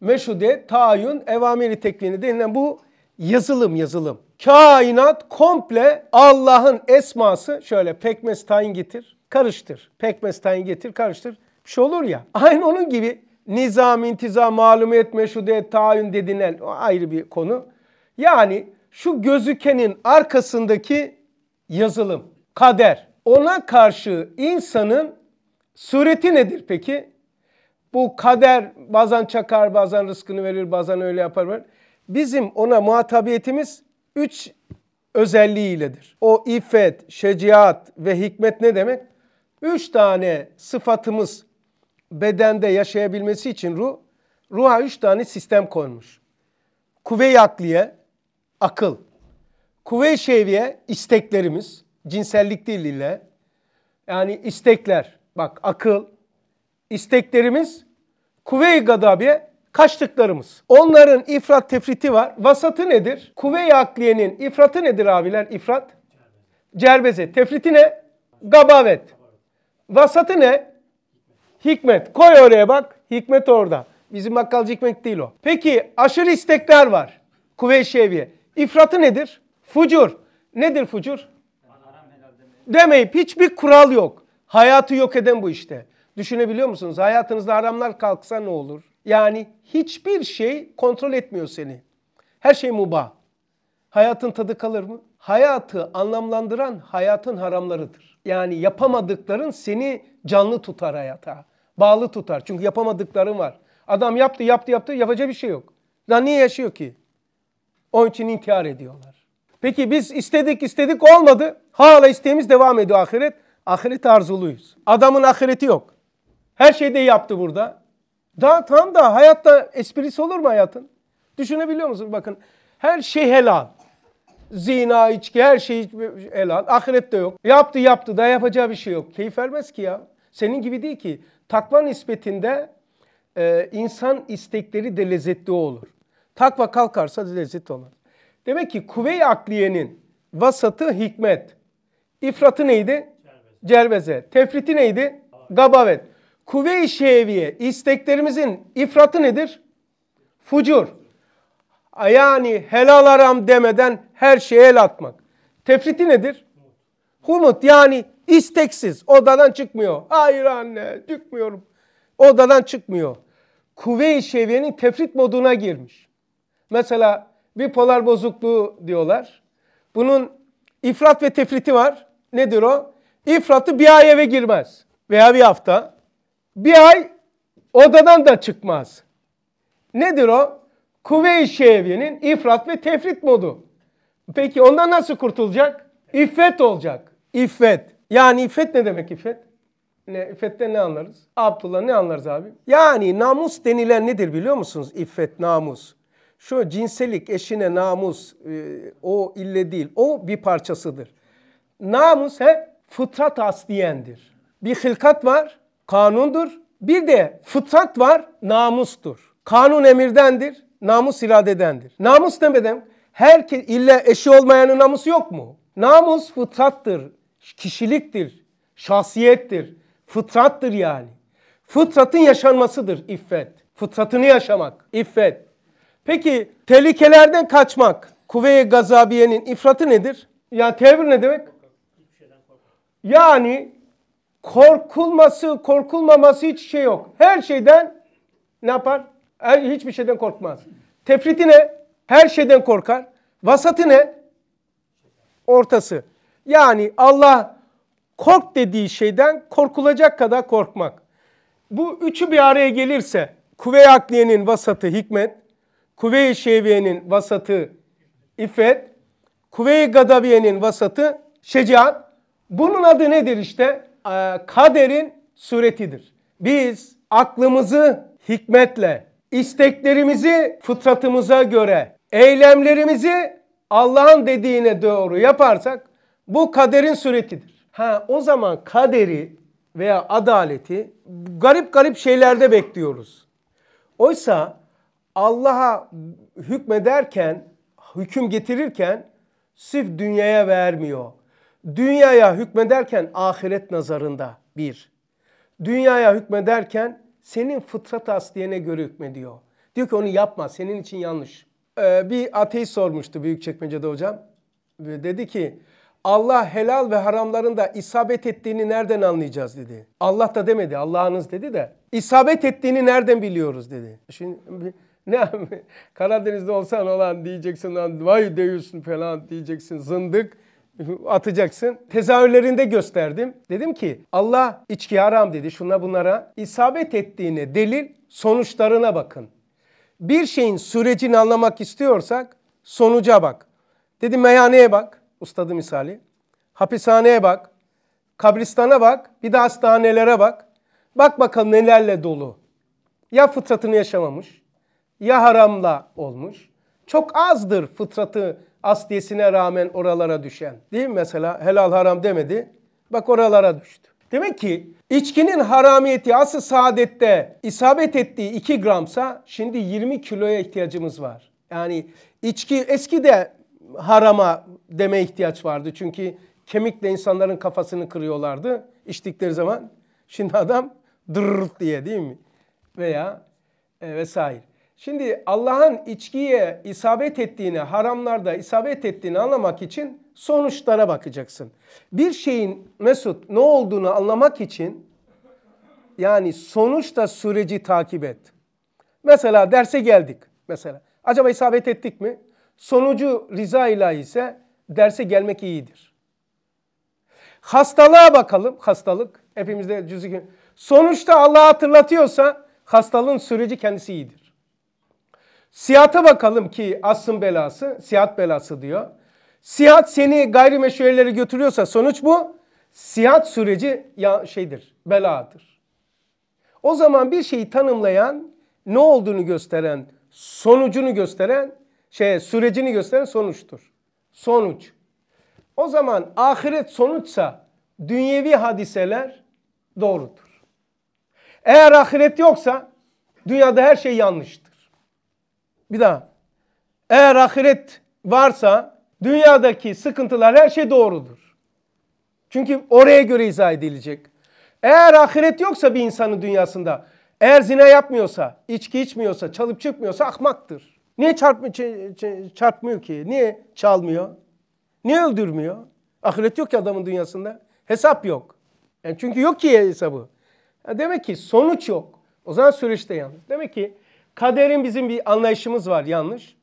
meşhude, tayin, evamiri tekvini denilen bu yazılım. Kainat komple Allah'ın esması, şöyle pekmez tayin getir, karıştır. Pekmez tayin getir, karıştır. Bir şey olur ya. Aynı onun gibi nizam, intizam, malumiyet, meşhude, tayin denilen o ayrı bir konu. Yani şu gözükenin arkasındaki yazılım, kader. Ona karşı insanın sureti nedir peki? Bu kader bazen çakar, bazen rızkını verir, bazen öyle yapar. Bizim ona muhatabiyetimiz 3 özelliğiyledir. O iffet, şecaat ve hikmet ne demek? 3 tane sıfatımız bedende yaşayabilmesi için ruha 3 tane sistem konmuş. Kuvve-i akliye, akıl. Kuvve-i şehviye, isteklerimiz. Cinsellik diliyle, yani istekler, bak akıl, isteklerimiz, kuvve-i gadabiye, kaçtıklarımız. Onların ifrat tefriti var. Vasatı nedir? Kuvve-i akliyenin ifratı nedir abiler? İfrat? Cerbeze. Tefriti ne? Gabavet. Vasatı ne? Hikmet. Koy oraya bak, hikmet orada. Bizim bakkalcı hikmet değil o. Peki aşırı istekler var. Kuvve-i şehviye. İfratı nedir? Fucur. Nedir fucur? Demeyip hiçbir kural yok. Hayatı yok eden bu işte. Düşünebiliyor musunuz? Hayatınızda haramlar kalksa ne olur? Yani hiçbir şey kontrol etmiyor seni. Her şey mübah. Hayatın tadı kalır mı? Hayatı anlamlandıran hayatın haramlarıdır. Yani yapamadıkların seni canlı tutar hayata. Bağlı tutar. Çünkü yapamadıkların var. Adam yaptı. Yapacağı bir şey yok. Lan niye yaşıyor ki? Onun için intihar ediyorlar. Peki biz istedik olmadı. Hala isteğimiz devam ediyor ahiret. Ahiret arzuluyuz. Adamın ahireti yok. Her şeyi de yaptı burada. Daha tam da hayatta esprisi olur mu hayatın? Düşünebiliyor musunuz? Bakın her şey helal. Zina, içki, her şey helal. Ahirette yok. Yaptı. Daha yapacağı bir şey yok. Keyif vermez ki ya. Senin gibi değil ki. Takva nispetinde insan istekleri de lezzetli olur. Takva kalkarsa zilezit olur. Demek ki kuvve-i akliyenin vasatı hikmet. İfratı neydi? Cerveze. Tefriti neydi? Gabavet. Kuvve-i şeviye, isteklerimizin ifratı nedir? Fucur. Yani helal haram demeden her şeye el atmak. Tefriti nedir? Humut, yani isteksiz. Odadan çıkmıyor. Hayır anne, çıkmıyorum. Odadan çıkmıyor. Kuvve-i şeviyenin tefrit moduna girmiş. Mesela bipolar bozukluğu diyorlar. Bunun ifrat ve tefriti var. Nedir o? İfratı bir ay eve girmez veya bir hafta. Bir ay odadan da çıkmaz. Nedir o? Kuvve-i şeviyenin ifrat ve tefrit modu. Peki ondan nasıl kurtulacak? İffet olacak. İffet. Yani iffet ne demek iffet? İffetten ne anlarız? Abdullah ne anlarız abi? Yani namus denilen nedir biliyor musunuz? İffet, namus. Şu cinsellik, eşine namus, o ille değil. O bir parçasıdır. Namus hep fıtrat asliyendir. Bir hilkat var, kanundur. Bir de fıtrat var, namustur. Kanun emirdendir, namus iradedendir. Namus demeden herkes, illa eşi olmayanın namusu yok mu? Namus fıtrattır, kişiliktir, şahsiyettir, fıtrattır yani. Fıtratın yaşanmasıdır iffet. Fıtratını yaşamak, iffet. Peki tehlikelerden kaçmak, kuvve-i gazabiyenin ifratı nedir? Yani tevr ne demek? Yani korkulması, korkulmaması hiç şey yok. Her şeyden ne yapar? Hiçbir şeyden korkmaz. Tefriti ne? Her şeyden korkar. Vasatı ne? Ortası. Yani Allah kork dediği şeyden korkulacak kadar korkmak. Bu üçü bir araya gelirse kuvve-i akliyenin vasatı hikmet, kuvve-i şeviyenin vasatı iffet, kuvve-i gadabiyenin vasatı şecaat. Bunun adı nedir işte? Kaderin suretidir. Biz aklımızı hikmetle, isteklerimizi fıtratımıza göre, eylemlerimizi Allah'ın dediğine doğru yaparsak bu kaderin suretidir. Ha, o zaman kaderi veya adaleti garip garip şeylerde bekliyoruz. Oysa Allah'a hükmederken, hüküm getirirken sırf dünyaya vermiyor. Dünyaya hükmederken ahiret nazarında bir. Dünyaya hükmederken senin fıtrat asliyene göre hükmediyor. Diyor ki onu yapma, senin için yanlış. Bir ateist sormuştu Büyükçekmece'de hocam. Dedi ki Allah helal ve haramlarında isabet ettiğini nereden anlayacağız dedi. Allah da demedi, Allah'ınız dedi de. İsabet ettiğini nereden biliyoruz dedi. Şimdi ne Karadeniz'de olsan olan diyeceksin lan, vay deyüsün falan diyeceksin zındık. Atacaksın. Tezahürlerinde gösterdim. Dedim ki Allah içki haram dedi şuna bunlara. İsabet ettiğine delil sonuçlarına bakın. Bir şeyin sürecini anlamak istiyorsak sonuca bak. Dedim meyhaneye bak. Ustadı misali. Hapishaneye bak. Kabristana bak. Bir de hastanelere bak. Bak bakalım nelerle dolu. Ya fıtratını yaşamamış. Ya haramla olmuş. Çok azdır fıtratı asliyesine rağmen oralara düşen. Değil mi mesela? Helal haram demedi. Bak oralara düştü. Demek ki içkinin haramiyeti asıl saadette isabet ettiği 2 gramsa şimdi 20 kiloya ihtiyacımız var. Yani içki eskide harama demeye ihtiyaç vardı. Çünkü kemikle insanların kafasını kırıyorlardı içtikleri zaman. Şimdi adam dırırt diye değil mi? Veya vesaire. Şimdi Allah'ın içkiye isabet ettiğini, haramlarda isabet ettiğini anlamak için sonuçlara bakacaksın. Bir şeyin Mesut ne olduğunu anlamak için yani sonuçta süreci takip et. Mesela derse geldik. Mesela acaba isabet ettik mi? Sonucu rıza ilahi ise derse gelmek iyidir. Hastalığa bakalım. Hastalık hepimizde cüz'i. Sonuçta Allah'ı hatırlatıyorsa hastalığın süreci kendisi iyidir. Siyata bakalım ki asrın belası, sihat belası diyor. Sihat seni gayrimeşruilere götürüyorsa sonuç bu. Sihat süreci ya şeydir, beladır. O zaman bir şeyi tanımlayan, ne olduğunu gösteren, sonucunu gösteren, sürecini gösteren sonuçtur. Sonuç. O zaman ahiret sonuçsa dünyevi hadiseler doğrudur. Eğer ahiret yoksa dünyada her şey yanlıştır. Bir daha. Eğer ahiret varsa dünyadaki sıkıntılar her şey doğrudur. Çünkü oraya göre izah edilecek. Eğer ahiret yoksa bir insanın dünyasında, eğer zina yapmıyorsa, içki içmiyorsa, çalıp çıkmıyorsa ahmaktır. Niye çarpmıyor ki? Niye çalmıyor? Niye öldürmüyor? Ahiret yok ki adamın dünyasında. Hesap yok. Yani çünkü yok ki hesabı. Yani demek ki sonuç yok. O zaman süreçte yanlış. Demek ki kaderin bizim bir anlayışımız var yanlış.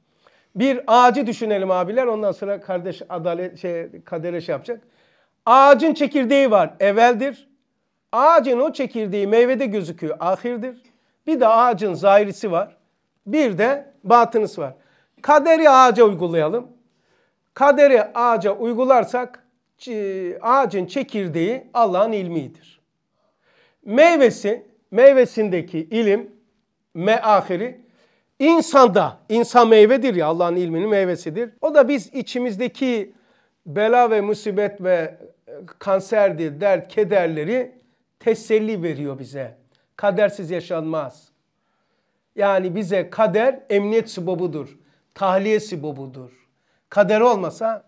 Bir ağacı düşünelim abiler. Ondan sonra kardeş adalet kadere yapacak. Ağacın çekirdeği var. Evveldir. Ağacın o çekirdeği meyvede gözüküyor. Ahirdir. Bir de ağacın zahirisi var. Bir de batınısı var. Kaderi ağaca uygulayalım. Kaderi ağaca uygularsak ağacın çekirdeği Allah'ın ilmidir. Meyvesindeki ilim ahiri insanda. İnsan meyvedir ya, Allah'ın ilminin meyvesidir. O da biz içimizdeki bela ve musibet ve kanserdir, dert, kederleri teselli veriyor bize. Kadersiz yaşanmaz. Yani bize kader emniyet sibobudur. Tahliye sibobudur. Kader olmasa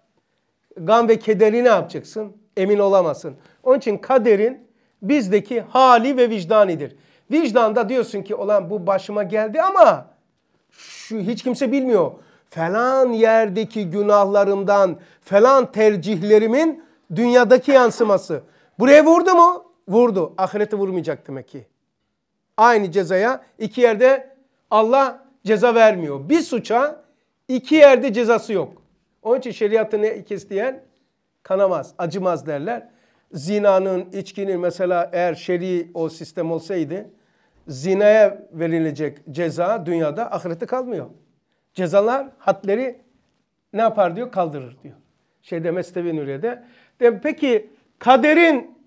gam ve kederi ne yapacaksın? Emin olamazsın. Onun için kaderin bizdeki hali ve vicdanidir. Vicdanda diyorsun ki olan bu başıma geldi ama şu hiç kimse bilmiyor. Falan yerdeki günahlarımdan, falan tercihlerimin dünyadaki yansıması. Buraya vurdu mu? Vurdu. Ahirete vurmayacak demek ki. Aynı cezaya iki yerde Allah ceza vermiyor. Bir suça iki yerde cezası yok. Onun için şeriatı ne kestiyen kanamaz, acımaz derler. Zinanın, içkinin mesela eğer şer'i o sistem olsaydı zinaya verilecek ceza dünyada ahirette kalmıyor. Cezalar hadleri ne yapar diyor? Kaldırır diyor. Mesnevi Nuriye'de. Peki kaderin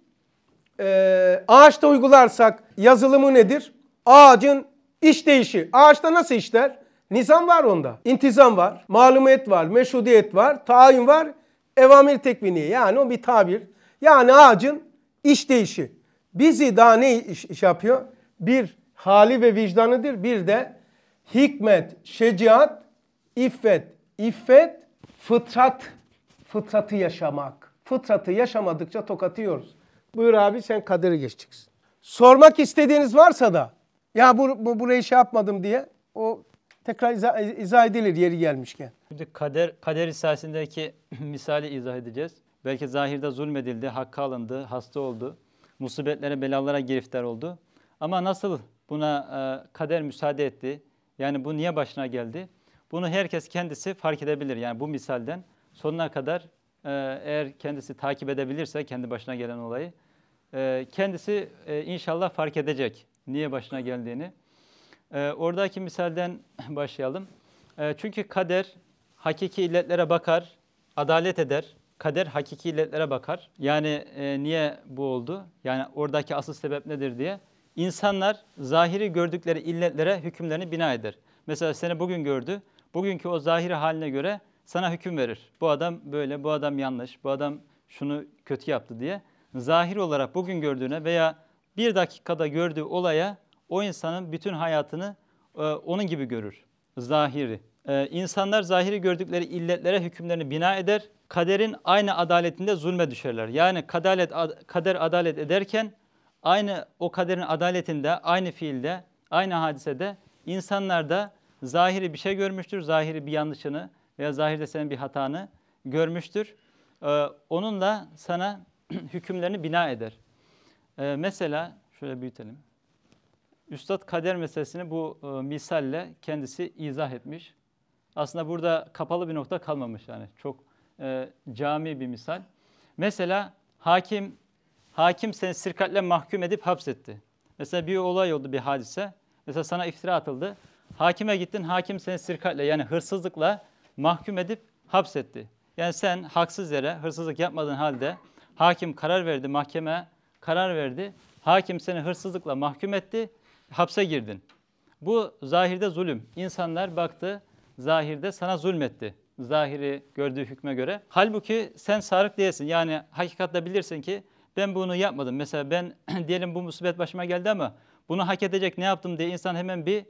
ağaçta uygularsak yazılımı nedir? Ağacın işleyişi. Ağaçta nasıl işler? Nizam var onda. İntizam var. Malumiyet var. Meşhudiyet var. Tayin var. Evamir tekviniye. Yani o bir tabir. Yani ağacın işleyişi. Bizi daha ne iş yapıyor? Bir hali ve vicdanıdır. Bir de hikmet, şecaat, iffet. İffet, fıtrat. Fıtratı yaşamak. Fıtratı yaşamadıkça tokat yiyoruz. Buyur abi, sen kaderi geçeceksin. Sormak istediğiniz varsa da ya burayı şey yapmadım diye o tekrar izah edilir yeri gelmişken. Şimdi kader esasındaki misali izah edeceğiz. Belki zahirde zulmedildi, hakka alındı, hasta oldu, musibetlere, belalara giriftar oldu. Ama nasıl buna kader müsaade etti? Yani bu niye başına geldi? Bunu herkes kendisi fark edebilir. Yani bu misalden sonuna kadar eğer kendisi takip edebilirse kendi başına gelen olayı kendisi inşallah fark edecek niye başına geldiğini. Oradaki misalden başlayalım. Çünkü kader hakiki illetlere bakar, adalet eder. Kader hakiki illetlere bakar. Yani niye bu oldu? Yani oradaki asıl sebep nedir diye. İnsanlar zahiri gördükleri illetlere hükümlerini bina eder. Mesela seni bugün gördü. Bugünkü o zahiri haline göre sana hüküm verir. Bu adam böyle, bu adam yanlış, bu adam şunu kötü yaptı diye. Zahir olarak bugün gördüğüne veya bir dakikada gördüğü olaya o insanın bütün hayatını onun gibi görür. Zahiri. İnsanlar zahiri gördükleri illetlere hükümlerini bina eder. Kaderin aynı adaletinde zulme düşerler. Yani kader adalet ederken aynı o kaderin adaletinde, aynı fiilde, aynı hadisede insanlar da zahiri bir şey görmüştür. Zahiri bir yanlışını veya zahirde senin bir hatanı görmüştür. Onunla sana hükümlerini bina eder. Mesela şöyle büyütelim. Üstad kader meselesini bu misalle kendisi izah etmiş. Aslında burada kapalı bir nokta kalmamış yani. Çok cami bir misal. Mesela hakim seni sirkatle mahkum edip hapsetti. Mesela bir olay oldu, bir hadise. Mesela sana iftira atıldı. Hakime gittin, hakim seni sirkatle yani hırsızlıkla mahkum edip hapsetti. Yani sen haksız yere hırsızlık yapmadığın halde hakim karar verdi, mahkeme karar verdi. Hakim seni hırsızlıkla mahkum etti, hapse girdin. Bu zahirde zulüm. İnsanlar baktı, zahirde sana zulmetti. Zahiri gördüğü hükme göre. Halbuki sen sarık değilsin. Yani hakikatte bilirsin ki ben bunu yapmadım. Mesela ben diyelim bu musibet başıma geldi ama bunu hak edecek ne yaptım diye insan hemen bir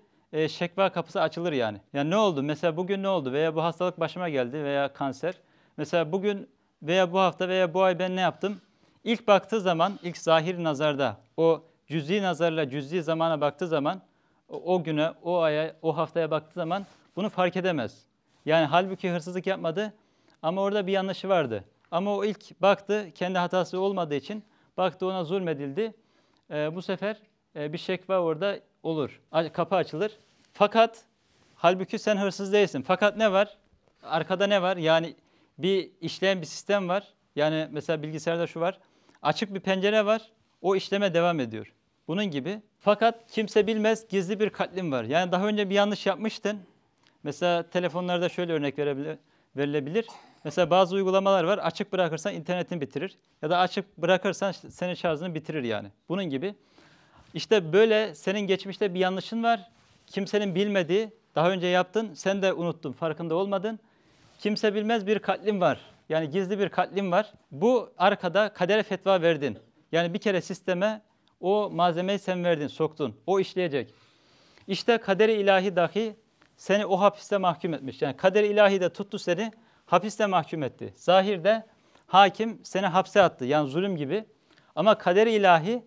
şekva kapısı açılır yani. Yani ne oldu? Mesela bugün ne oldu? Veya bu hastalık başıma geldi veya kanser. Mesela bugün veya bu hafta veya bu ay ben ne yaptım? İlk baktığı zaman, ilk zahir nazarda, o cüz'i nazarla cüz'i zamana baktığı zaman, o güne, o aya, o haftaya baktığı zaman bunu fark edemez. Yani halbuki hırsızlık yapmadı ama orada bir yanlışı vardı. Ama o ilk baktı, kendi hatası olmadığı için baktı ona zulmedildi. Bu sefer bir şekva orada olur, kapı açılır. Fakat halbuki sen hırsız değilsin. Fakat ne var? Arkada ne var? Yani bir işleyen bir sistem var. Yani mesela bilgisayarda şu var, açık bir pencere var, o işleme devam ediyor. Bunun gibi. Fakat kimse bilmez, gizli bir katlim var. Yani daha önce bir yanlış yapmıştın. Mesela telefonlarda şöyle örnek verilebilir. Mesela bazı uygulamalar var, açık bırakırsan internetini bitirir. Ya da açık bırakırsan senin şarjını bitirir yani. Bunun gibi. İşte böyle senin geçmişte bir yanlışın var. Kimsenin bilmediği, daha önce yaptın, sen de unuttun, farkında olmadın. Kimse bilmez bir katlim var. Yani gizli bir katlim var. Bu arkada kadere fetva verdin. Yani bir kere sisteme o malzemeyi sen verdin, soktun. O işleyecek. İşte kader-i ilahi dahi seni o hapiste mahkum etmiş. Yani kader-i ilahi de tuttu seni, hapiste mahkum etti. Zahirde hakim seni hapse attı. Yani zulüm gibi. Ama kader-i ilahi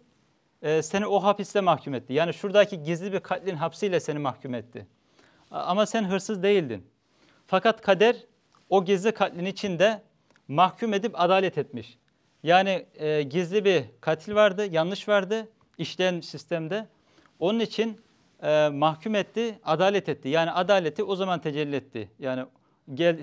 seni o hapiste mahkum etti. Yani şuradaki gizli bir katlin hapsiyle seni mahkum etti. Ama sen hırsız değildin. Fakat kader o gizli katlin içinde mahkum edip adalet etmiş. Yani gizli bir katil vardı, yanlış vardı işleyen sistemde. Onun için mahkum etti, adalet etti. Yani adaleti o zaman tecelli etti. Yani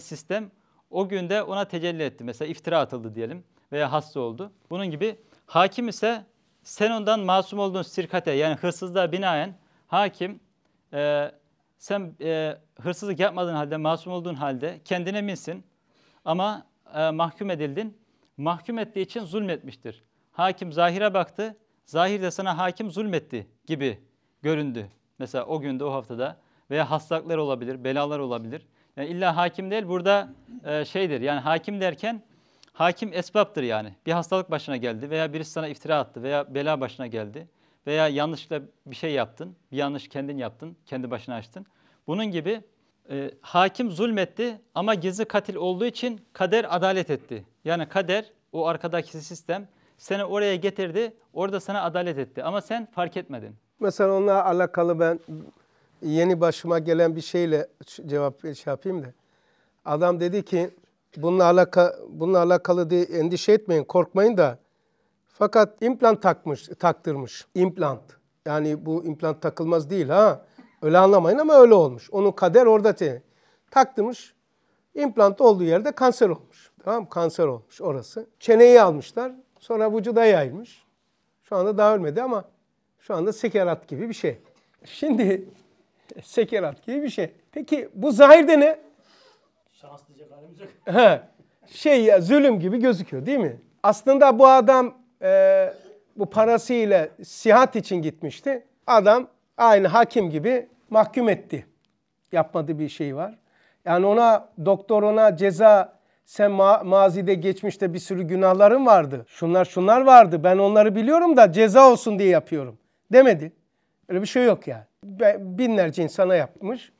sistem o günde ona tecelli etti. Mesela iftira atıldı diyelim veya hasta oldu. Bunun gibi hakim ise sen ondan masum olduğun sirkate yani hırsızlığa binaen hakim sen hırsızlık yapmadığın halde, masum olduğun halde kendine eminsin ama mahkum edildin. Mahkum ettiği için zulmetmiştir. Hakim zahire baktı, zahir de sana hakim zulmetti gibi göründü. Mesela o günde, o haftada veya hastalıklar olabilir, belalar olabilir. Yani illa hakim değil, burada şeydir yani hakim derken hakim esbaptır yani. Bir hastalık başına geldi veya birisi sana iftira attı veya bela başına geldi veya yanlışla bir şey yaptın, bir yanlış kendin yaptın, kendi başına açtın. Bunun gibi hakim zulmetti ama gizli katil olduğu için kader adalet etti. Yani kader, o arkadaki sistem seni oraya getirdi, orada sana adalet etti ama sen fark etmedin. Mesela onunla alakalı ben yeni başıma gelen bir şeyle şey yapayım da. Adam dedi ki, bununla alakalı diye endişe etmeyin, korkmayın da. Fakat implant taktırmış. İmplant. Yani bu implant takılmaz değil ha. Öyle anlamayın ama öyle olmuş. Onun kader orada taktırmış. İmplant olduğu yerde kanser olmuş. Tamam, kanser olmuş orası. Çeneyi almışlar. Sonra vücuda yayılmış. Şu anda daha ölmedi ama şu anda sekerat gibi bir şey. Şimdi sekerat gibi bir şey. Peki bu zahirde ne? Şans diyecek halimiz yok. Zulüm gibi gözüküyor değil mi? Aslında bu adam bu parasıyla sihat için gitmişti. Adam aynı hakim gibi mahkum etti. Yapmadığı bir şey var. Yani ona doktor ona ceza sen mazide geçmişte bir sürü günahların vardı. Şunlar vardı. Ben onları biliyorum da ceza olsun diye yapıyorum. Demedi. Öyle bir şey yok yani. Binlerce insana yapmış.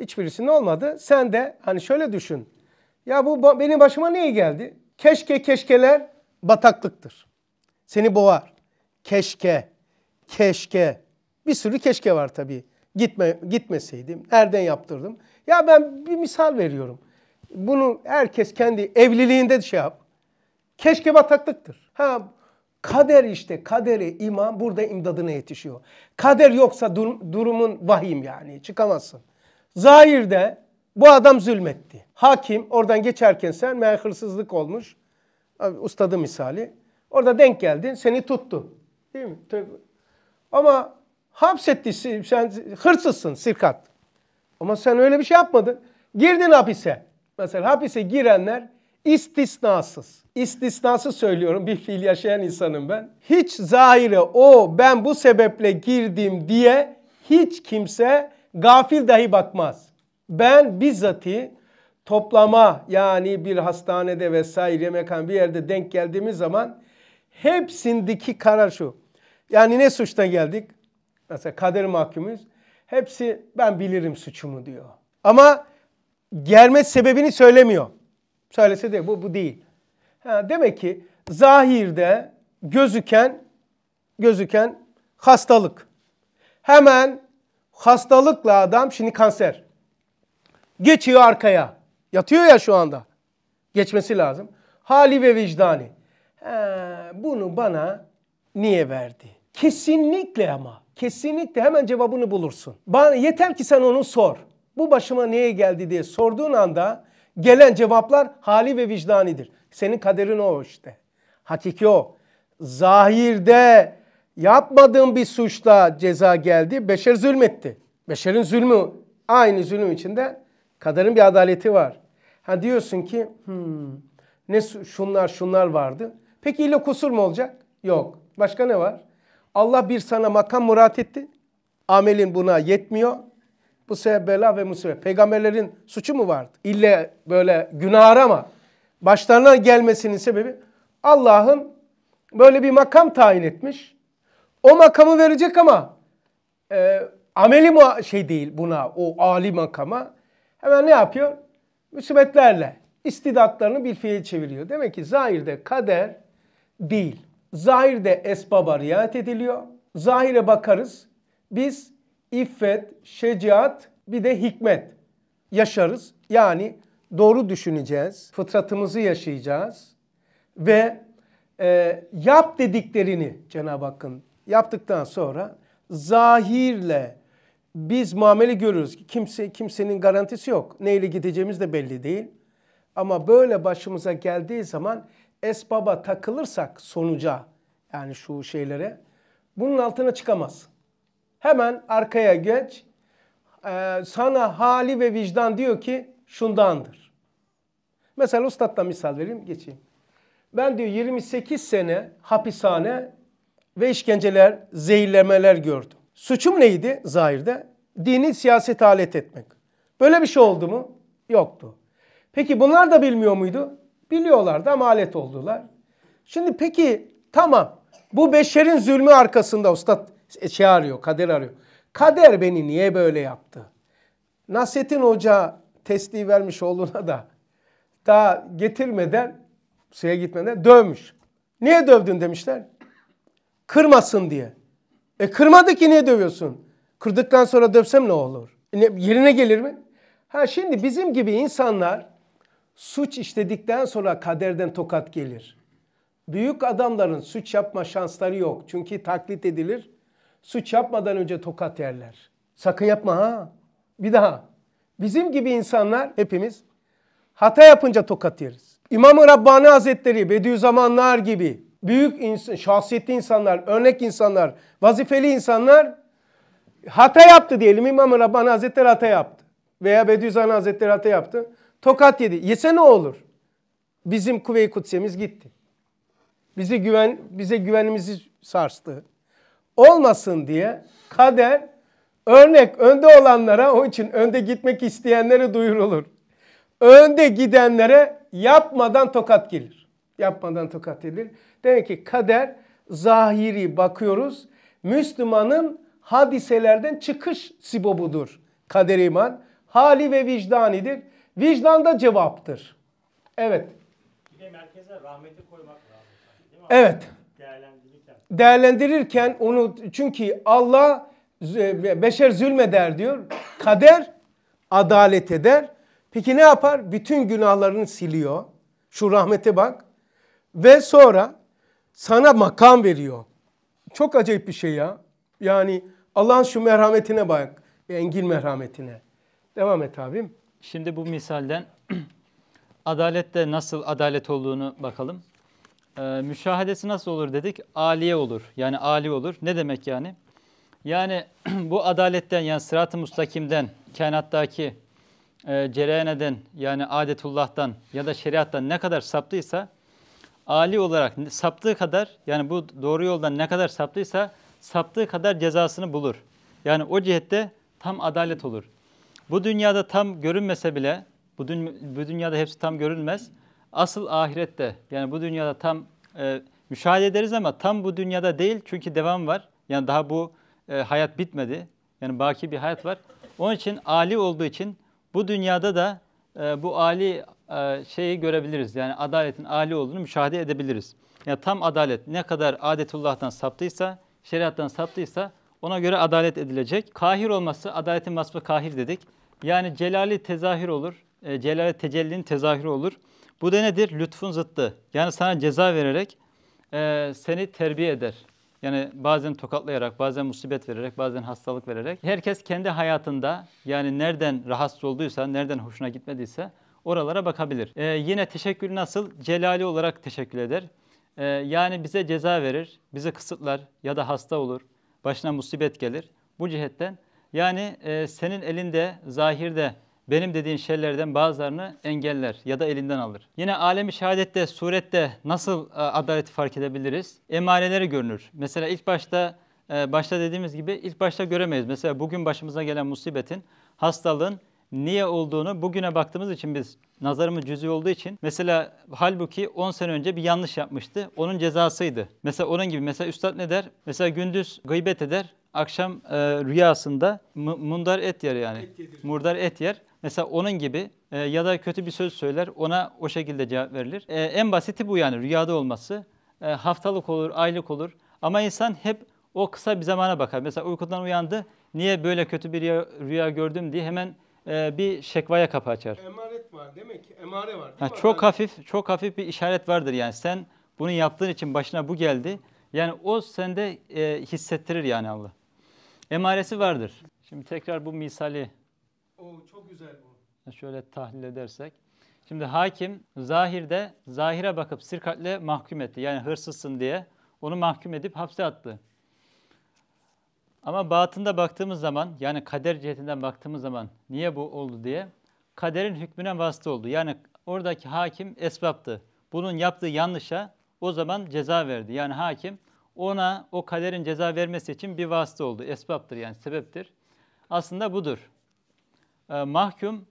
Hiçbirisinin olmadı. Sen de hani şöyle düşün. Ya bu benim başıma niye geldi? Keşkeler bataklıktır. Seni boğar. Keşke. Bir sürü keşke var tabii. Gitmeseydim. Nereden yaptırdım? Ya ben bir misal veriyorum. Bunu herkes kendi evliliğinde şey yap. Keşke bataklıktır. Kader işte. Kadere iman burada imdadına yetişiyor. Kader yoksa durumun vahim yani. Çıkamazsın. Zahirde bu adam zulmetti. Hakim oradan geçerken sen hırsızlık olmuş. Ustadı misali. Orada denk geldin. Seni tuttu. Değil mi? Ama hapsetti. Sen hırsızsın sirkat. Ama sen öyle bir şey yapmadın. Girdin hapise. Mesela hapise girenler istisnasız. İstisnasız söylüyorum. Bir fiil yaşayan insanım ben. Hiç zahire ben bu sebeple girdim diye hiç kimse gafil dahi bakmaz. Ben bizzati toplama yani bir hastanede vesaire yemekhan bir yerde denk geldiğimiz zaman hepsindeki karar şu. Yani ne suçta geldik? Mesela kader mahkumuyuz. Hepsi ben bilirim suçumu diyor. Ama germe sebebini söylemiyor. Söylese de bu değil. Ha, demek ki zahirde gözüken hastalık. Hemen hastalıkla adam şimdi kanser. Geçiyor arkaya. Yatıyor ya şu anda. Geçmesi lazım. Hali ve vicdani. Bunu bana niye verdi? Kesinlikle ama. Kesinlikle hemen cevabını bulursun. Bana, yeter ki sen onu sor. Bu başıma niye geldi diye sorduğun anda gelen cevaplar hali ve vicdanidir. Senin kaderin o işte. Hakiki o. Zahirde yapmadığın bir suçla ceza geldi. Beşer zulmetti. Beşerin zulmü aynı zulüm içinde kaderin bir adaleti var. Ha diyorsun ki ne şunlar vardı. Peki illa kusur mu olacak? Yok. Başka ne var? Allah bir sana makam murat etti. Amelin buna yetmiyor. Bu sebeple bela ve musibet. Peygamberlerin suçu mu vardı? İlle böyle günah arama. Başlarına gelmesinin sebebi Allah'ın böyle bir makam tayin etmiş. O makamı verecek ama ameli şey değil buna, o âli makama. Hemen ne yapıyor? Musibetlerle istidatlarını bir fiil çeviriyor. Demek ki zahirde kader değil. Zahirde esbaba riayet ediliyor. Zahire bakarız. Biz iffet, şecaat bir de hikmet yaşarız. Yani doğru düşüneceğiz. Fıtratımızı yaşayacağız. Ve yap dediklerini Cenab-ı Hakk'ın yaptıktan sonra zahirle biz muamele görürüz ki kimsenin garantisi yok. Neyle gideceğimiz de belli değil. Ama böyle başımıza geldiği zaman esbaba takılırsak sonuca, yani şu şeylere, bunun altına çıkamaz. Hemen arkaya geç. Sana hali ve vicdan diyor ki şundandır. Mesela ustadla misal vereyim, geçeyim. Ben diyor 28 sene hapishane ve işkenceler, zehirlemeler gördüm. Suçum neydi zahirde? Dini siyasete alet etmek. Böyle bir şey oldu mu? Yoktu. Peki bunlar da bilmiyor muydu? Biliyorlardı ama alet oldular. Şimdi peki tamam, bu beşerin zulmü arkasında ustad şey arıyor, kader arıyor. Kader beni niye böyle yaptı? Nasrettin Hoca tesliği vermiş oğluna da daha getirmeden, suya gitmeden dövmüş. Niye dövdün demişler. Kırmasın diye. Kırmadı ki niye dövüyorsun? Kırdıktan sonra dövsem ne olur? Yerine gelir mi? Ha şimdi bizim gibi insanlar suç işledikten sonra kaderden tokat gelir. Büyük adamların suç yapma şansları yok. Çünkü taklit edilir. Suç yapmadan önce tokat yerler. Sakın yapma ha. Bir daha. Bizim gibi insanlar hepimiz hata yapınca tokat yeriz. İmam-ı Rabbani Hazretleri, Bediüzzamanlar gibi büyük şahsiyetli insanlar, örnek insanlar, vazifeli insanlar hata yaptı diyelim. İmam-ı Rabbani Hazretleri hata yaptı. Veya Bediüzzaman Hazretleri hata yaptı. Tokat yedi. Yese ne olur? Bizim Kuvve-i Kutsiyemiz gitti. Bize güvenimizi sarstı. Olmasın diye kader örnek önde olanlara, o için önde gitmek isteyenlere duyurulur. Önde gidenlere yapmadan tokat gelir. Yapmadan tokat gelir. Demek ki kader zahiri bakıyoruz. Müslümanın hadiselerden çıkış sibobudur. Kader iman. Hali ve vicdanidir. Vicdan da cevaptır. Evet. Bir de merkeze rahmeti koymak lazım. Değil mi? Evet. Değerlendirirken onu, çünkü Allah beşer zulmeder diyor. Kader adalet eder. Peki ne yapar? Bütün günahlarını siliyor. Şu rahmete bak. Ve sonra sana makam veriyor. Çok acayip bir şey ya. Yani Allah'ın şu merhametine bak. Engin merhametine. Devam et abim. Şimdi bu misalden adalette nasıl adalet olduğunu bakalım. Müşahadesi nasıl olur dedik? Aliye olur. Yani ali olur. Ne demek yani? Yani bu adaletten, yani sırat-ı müstakimden, kainattaki cereyaneden, yani adetullah'tan ya da şeriattan ne kadar saptıysa, ali olarak saptığı kadar, yani bu doğru yoldan ne kadar saptıysa saptığı kadar cezasını bulur. Yani o cihette tam adalet olur. Bu dünyada tam görünmese bile, bu dünyada hepsi tam görünmez. Asıl ahirette, yani bu dünyada tam müşahede ederiz ama tam bu dünyada değil, çünkü devam var. Yani daha bu hayat bitmedi. Yani baki bir hayat var. Onun için âli olduğu için bu dünyada da bu âli şeyi görebiliriz. Yani adaletin âli olduğunu müşahede edebiliriz. Yani tam adalet ne kadar adetullah'tan saptıysa, şeriattan saptıysa ona göre adalet edilecek. Kahir olması, adaletin vasfı kahir dedik. Yani celali tezahür olur. Celali tecellinin tezahürü olur. Bu da nedir? Lütfun zıttı. Yani sana ceza vererek seni terbiye eder. Yani bazen tokatlayarak, bazen musibet vererek, bazen hastalık vererek. Herkes kendi hayatında yani nereden rahatsız olduysa, nereden hoşuna gitmediyse oralara bakabilir. Yine teşekkür nasıl? Celali olarak teşekkür eder. Yani bize ceza verir, bizi kısıtlar ya da hasta olur, başına musibet gelir. Bu cihetten yani senin elinde, zahirde benim dediğin şeylerden bazılarını engeller ya da elinden alır. Yine alemi şehadette, surette nasıl adaleti fark edebiliriz? Emareleri görünür. Mesela ilk başta dediğimiz gibi ilk başta göremeyiz. Mesela bugün başımıza gelen musibetin, hastalığın niye olduğunu bugüne baktığımız için biz, nazarımız cüz'i olduğu için mesela halbuki 10 sene önce bir yanlış yapmıştı. Onun cezasıydı. Mesela onun gibi. Mesela üstad ne der? Mesela gündüz gıybet eder. Akşam rüyasında mundar et yer yani. Murdar et yer. Mesela onun gibi ya da kötü bir söz söyler. Ona o şekilde cevap verilir. En basiti bu yani rüyada olması. Haftalık olur, aylık olur. Ama insan hep o kısa bir zamana bakar. Mesela uykudan uyandı. Niye böyle kötü bir rüya gördüm diye hemen bir şekvaya kapı açar. Emaret var demek ki. Emare var değil mi? Çok hafif bir işaret vardır yani. Sen bunu yaptığın için başına bu geldi. Yani o sende hissettirir yani Allah. Emaresi vardır. Şimdi tekrar bu misali. Oo, çok güzel bu. Şöyle tahlil edersek. Şimdi hakim zahirde zahire bakıp sirkatle mahkum etti. Yani hırsızsın diye onu mahkum edip hapse attı. Ama batında baktığımız zaman yani kader cihetinden baktığımız zaman niye bu oldu diye kaderin hükmüne vasıta oldu. Yani oradaki hakim esbaptı. Bunun yaptığı yanlışa o zaman ceza verdi. Yani hakim ona o kaderin ceza vermesi için bir vasıta oldu. Esbaptır yani sebeptir. Aslında budur. Mahkum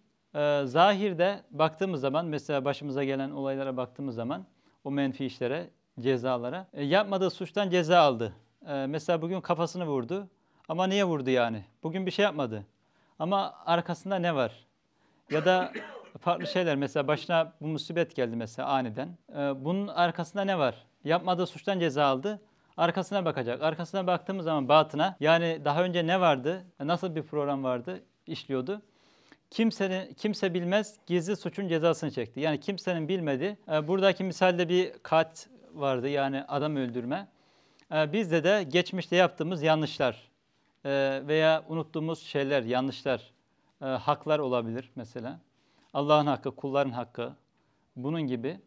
zahirde baktığımız zaman mesela başımıza gelen olaylara baktığımız zaman o menfi işlere, cezalara yapmadığı suçtan ceza aldı. Mesela bugün kafasını vurdu. Ama niye vurdu yani? Bugün bir şey yapmadı. Ama arkasında ne var? Ya da farklı şeyler. Mesela başına bu musibet geldi mesela aniden. Bunun arkasında ne var? Yapmadığı suçtan ceza aldı. Arkasına bakacak. Arkasına baktığımız zaman batına yani daha önce ne vardı? Nasıl bir program vardı? İşliyordu. Kimse bilmez gizli suçun cezasını çekti. Yani kimsenin bilmediği. Buradaki misalde bir kat vardı. Yani adam öldürme. Bizde de geçmişte yaptığımız yanlışlar veya unuttuğumuz şeyler, yanlışlar, haklar olabilir mesela. Allah'ın hakkı, kulların hakkı, bunun gibi.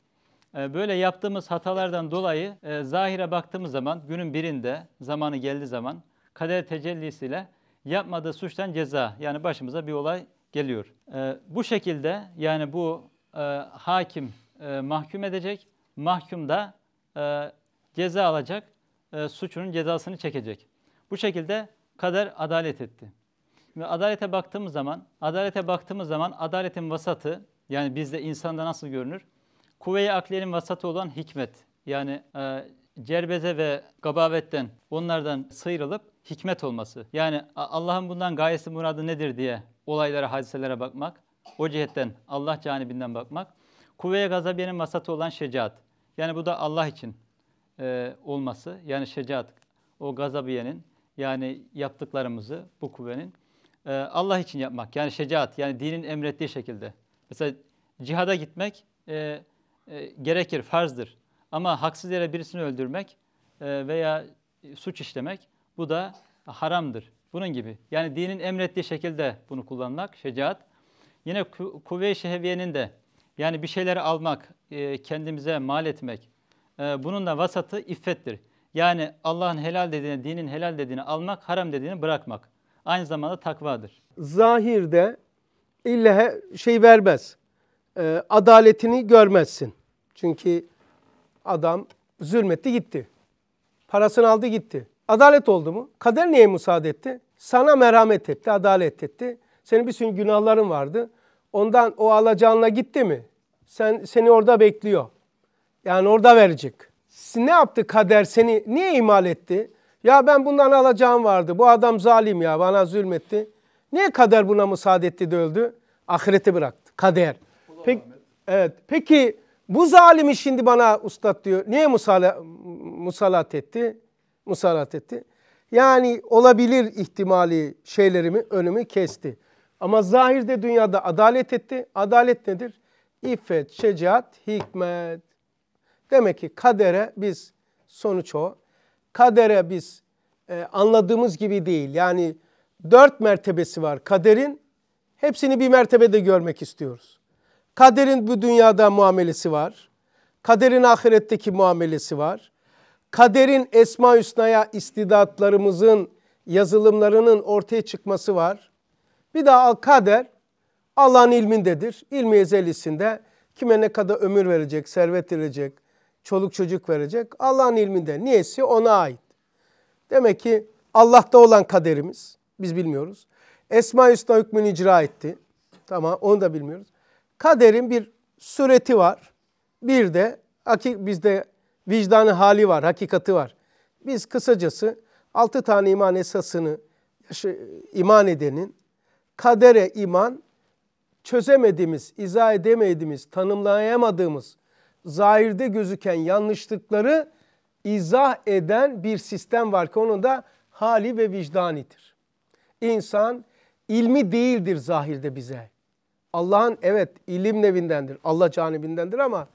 Böyle yaptığımız hatalardan dolayı zahire baktığımız zaman, günün birinde, zamanı geldiği zaman, kader tecellisiyle yapmadığı suçtan ceza, yani başımıza bir olay geliyor. Bu şekilde, yani bu hakim mahkum edecek, mahkum da ceza alacak, suçunun cezasını çekecek. Bu şekilde kader adalet etti. Şimdi adalete baktığımız zaman adaletin vasatı yani bizde insanda nasıl görünür? Kuvve-i akliyenin vasatı olan hikmet. Yani cerbeze ve gabavetten onlardan sıyrılıp hikmet olması. Yani Allah'ın bundan gayesi muradı nedir diye olaylara, hadiselere bakmak. O cihetten Allah canibinden bakmak. Kuvve-i gazabiyenin vasatı olan şecaat. Yani bu da Allah için olması yani şecaat o gazabiyenin yani yaptıklarımızı bu kuvvenin Allah için yapmak yani şecaat yani dinin emrettiği şekilde. Mesela cihada gitmek gerekir, farzdır ama haksız yere birisini öldürmek veya suç işlemek bu da haramdır. Bunun gibi yani dinin emrettiği şekilde bunu kullanmak şecaat. Yine kuvve-i şehviyenin de yani bir şeyleri almak, kendimize mal etmek. Bunun da vasatı iffettir. Yani Allah'ın helal dediğini, dinin helal dediğini almak, haram dediğini bırakmak. Aynı zamanda takvadır. Zahirde illa şey vermez. Adaletini görmezsin. Çünkü adam zulmetti gitti. Parasını aldı gitti. Adalet oldu mu? Kader neye müsaade etti? Sana merhamet etti, adalet etti. Senin bir sürü günahların vardı. Ondan o alacağınla gitti mi? Seni orada bekliyor. Yani orada verecek. Ne yaptı kader seni? Niye ihmal etti? Ya ben bundan alacağım vardı. Bu adam zalim ya, bana zulmetti. Niye kader buna müsaade etti de öldü? Ahireti bıraktı. Kader. Peki, evet. Peki bu zalimi şimdi bana ustad diyor. Niye musallat etti? Musallat etti. Yani olabilir ihtimali şeylerimi, önümü kesti. Ama zahirde dünyada adalet etti. Adalet nedir? İffet, şecaat, hikmet. Demek ki kadere biz, sonuç o. Kadere biz anladığımız gibi değil. Yani 4 mertebesi var kaderin. Hepsini bir mertebede görmek istiyoruz. Kaderin bu dünyada muamelesi var. Kaderin ahiretteki muamelesi var. Kaderin Esma-i Hüsna'ya istidatlarımızın, yazılımlarının ortaya çıkması var. Bir daha kader Allah'ın ilmindedir. İlmi ezelisinde kime ne kadar ömür verecek, servet verecek, çoluk çocuk verecek Allah'ın ilminde. Niyesi ona ait. Demek ki Allah'ta olan kaderimiz, biz bilmiyoruz. Esma-i Hüsna hükmünü icra etti. Tamam, onu da bilmiyoruz. Kaderin bir sureti var. Bir de bizde vicdanı hali var, hakikati var. Biz kısacası 6 tane iman esasını iman edenin kadere iman çözemediğimiz, izah edemediğimiz, tanımlayamadığımız zahirde gözüken yanlışlıkları izah eden bir sistem var ki onun da hali ve vicdanidir. İnsan ilmi değildir zahirde bize. Allah'ın evet ilim nevindendir, Allah canibindendir ama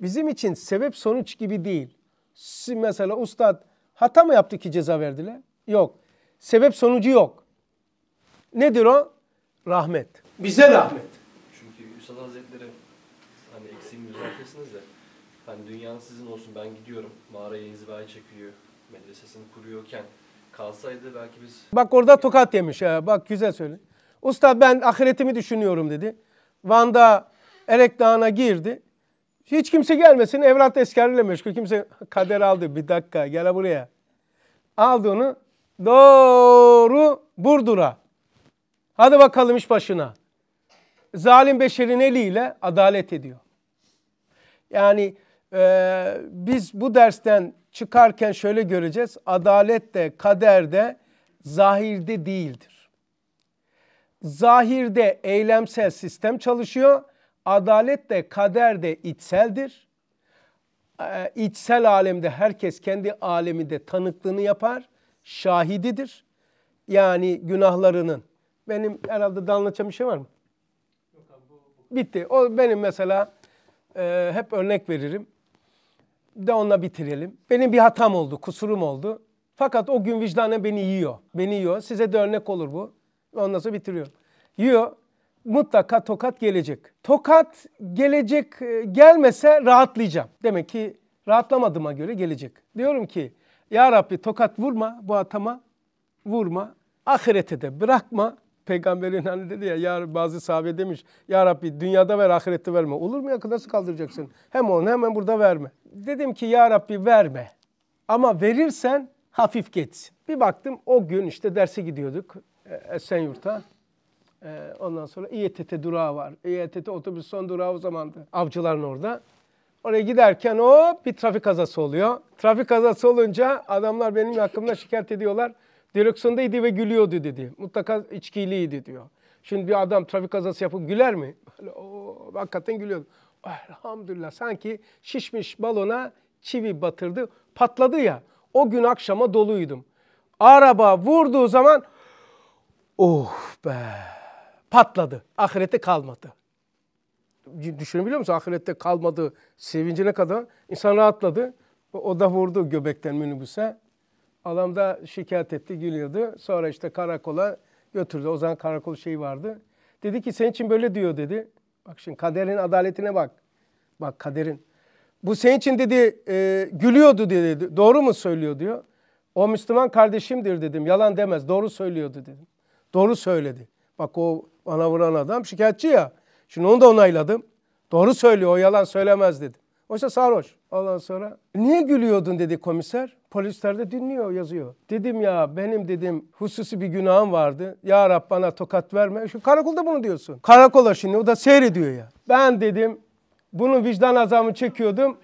bizim için sebep sonuç gibi değil. Siz mesela ustad hata mı yaptı ki ceza verdiler? Yok. Sebep sonucu yok. Nedir o? Rahmet. Bize rahmet. Çünkü Üstad Hazretleri hani eksiğimi düzeltirsiniz de hani dünyanın sizin olsun ben gidiyorum mağaraya inzivaya çekiyor medresesini kuruyorken kalsaydı belki biz... Bak orada tokat yemiş ya. Bak güzel söyle. Usta ben ahiretimi düşünüyorum dedi. Van'da Erek Dağı'na girdi. Hiç kimse gelmesin. Evlat eskerliyle meşgul. Kimse kader aldı. Bir dakika gel buraya. Aldı onu. Doğru Burdur'a. Hadi bakalım iş başına. Zalim beşerin eliyle adalet ediyor. Yani biz bu dersten çıkarken şöyle göreceğiz. Adalet de kader de zahirde değildir. Zahirde eylemsel sistem çalışıyor. Adalet de kader de içseldir. İçsel alemde herkes kendi aleminde tanıklığını yapar. Şahididir. Yani günahlarının. Benim herhalde daha anlatacağım bir şey var mı? Yok abi, bu. Bitti. O benim mesela hep örnek veririm. De onunla bitirelim. Benim bir hatam oldu, kusurum oldu. Fakat o gün vicdanen beni yiyor. Beni yiyor. Size de örnek olur bu. Ondan sonra bitiriyorum. Yiyor. Mutlaka tokat gelecek. Tokat gelecek, gelmese rahatlayacağım. Demek ki rahatlamadığıma göre gelecek. Diyorum ki ya Rabbi tokat vurma bu hatama. Vurma. Ahirete de bırakma. Peygamberin hani dedi ya, bazı sahabe demiş ya Rabbi dünyada ver ahirette verme. Olur mu ya, nasıl kaldıracaksın? Hem onu hemen burada verme. Dedim ki ya Rabbi verme. Ama verirsen hafif geçsin. Bir baktım o gün işte derse gidiyorduk Esenyurt'a. Ondan sonra İETT durağı var. İETT otobüs son durağı o zamandı. Avcıların orada. Oraya giderken hop bir trafik kazası oluyor. Trafik kazası olunca adamlar benim hakkımda şikayet ediyorlar. Direksiyondaydı ve gülüyordu dedi. Mutlaka içkiliydi diyor. Şimdi bir adam trafik kazası yapıp güler mi? Böyle, o hakikaten gülüyordu. Elhamdülillah sanki şişmiş balona çivi batırdı. Patladı ya. O gün akşama doluydum. Araba vurduğu zaman oh be. Patladı. Ahirette kalmadı. Düşünebiliyor musun? Ahirette kalmadı. Sevincine kadar insan rahatladı. O da vurdu göbekten minibüse. Adam da şikayet etti, gülüyordu. Sonra işte karakola götürdü. O zaman karakol şeyi vardı. Dedi ki senin için böyle diyor dedi. Bak şimdi kaderin adaletine bak. Bak kaderin. Bu senin için dedi gülüyordu dedi. Doğru mu söylüyor diyor. O Müslüman kardeşimdir dedim. Yalan demez. Doğru söylüyordu dedim. Doğru söyledi. Bak o bana vuran adam şikayetçi ya. Şimdi onu da onayladım. Doğru söylüyor, o yalan söylemez dedim. Oysa sarhoş. Ondan sonra niye gülüyordun dedi komiser. Polisler de dinliyor, yazıyor. Dedim ya benim dedim hususi bir günahım vardı. Ya Rab bana tokat verme. Şu karakolda bunu diyorsun. Karakola şimdi o da seyrediyor ya. Ben dedim bunun vicdan azabını çekiyordum.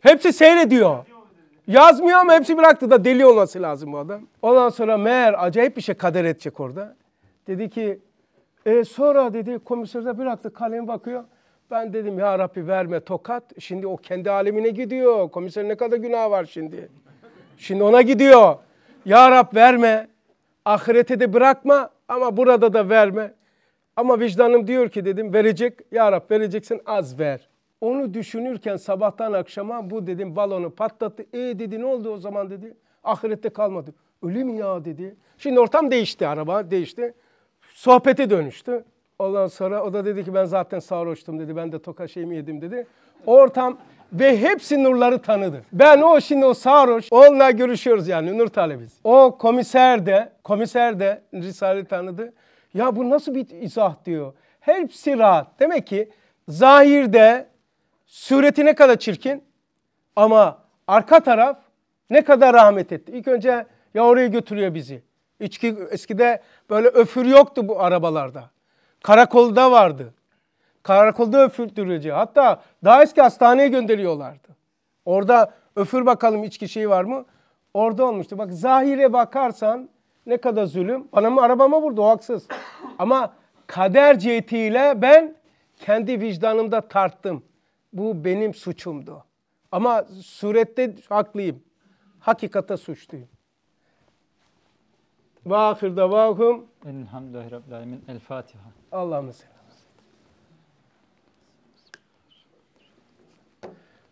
Hepsi seyrediyor. Yazmıyor ama hepsi bıraktı da deli olması lazım bu adam. Ondan sonra meğer acayip bir şey kader edecek orada. Dedi ki sonra dedi komiserde bıraktı kalemi bakıyor. Ben dedim ya Rabbi verme tokat. Şimdi o kendi alemine gidiyor. Komiserin ne kadar günahı var şimdi. Şimdi ona gidiyor. Ya Rabbi verme. Ahirete de bırakma ama burada da verme. Ama vicdanım diyor ki dedim verecek. Ya Rabbi vereceksin az ver. Onu düşünürken sabahtan akşama bu dedim balonu patlattı. Dedi ne oldu o zaman dedi. Ahirette kalmadı. Ölüm ya dedi. Şimdi ortam değişti, araba değişti. Sohbete dönüştü. Ondan sonra o da dedi ki ben zaten sarhoştum dedi. Ben de toka şeyimi yedim dedi. Ortam ve hepsi Nurları tanıdı. Ben o şimdi o sarhoş onunla görüşüyoruz yani Nur talebiz. O komiser de Risale'yi tanıdı. Ya bu nasıl bir izah diyor. Hepsi rahat. Demek ki zahirde sureti ne kadar çirkin ama arka taraf ne kadar rahmet etti. İlk önce ya oraya götürüyor bizi. Eskide böyle öfür yoktu bu arabalarda. Karakolda vardı. Karakolda öfürdürücü. Hatta daha eski hastaneye gönderiyorlardı. Orada öfür bakalım içki şeyi var mı? Orada olmuştu. Bak zahire bakarsan ne kadar zulüm. Bana mı arabama vurdu o haksız. Ama kader cihetiyle ben kendi vicdanımda tarttım. Bu benim suçumdu. Ama surette haklıyım. Hakikate suçluyum. Ve ahir davahum. Elhamdülillahi Rabbil Alemin. El Fatiha. Allah'ım selam.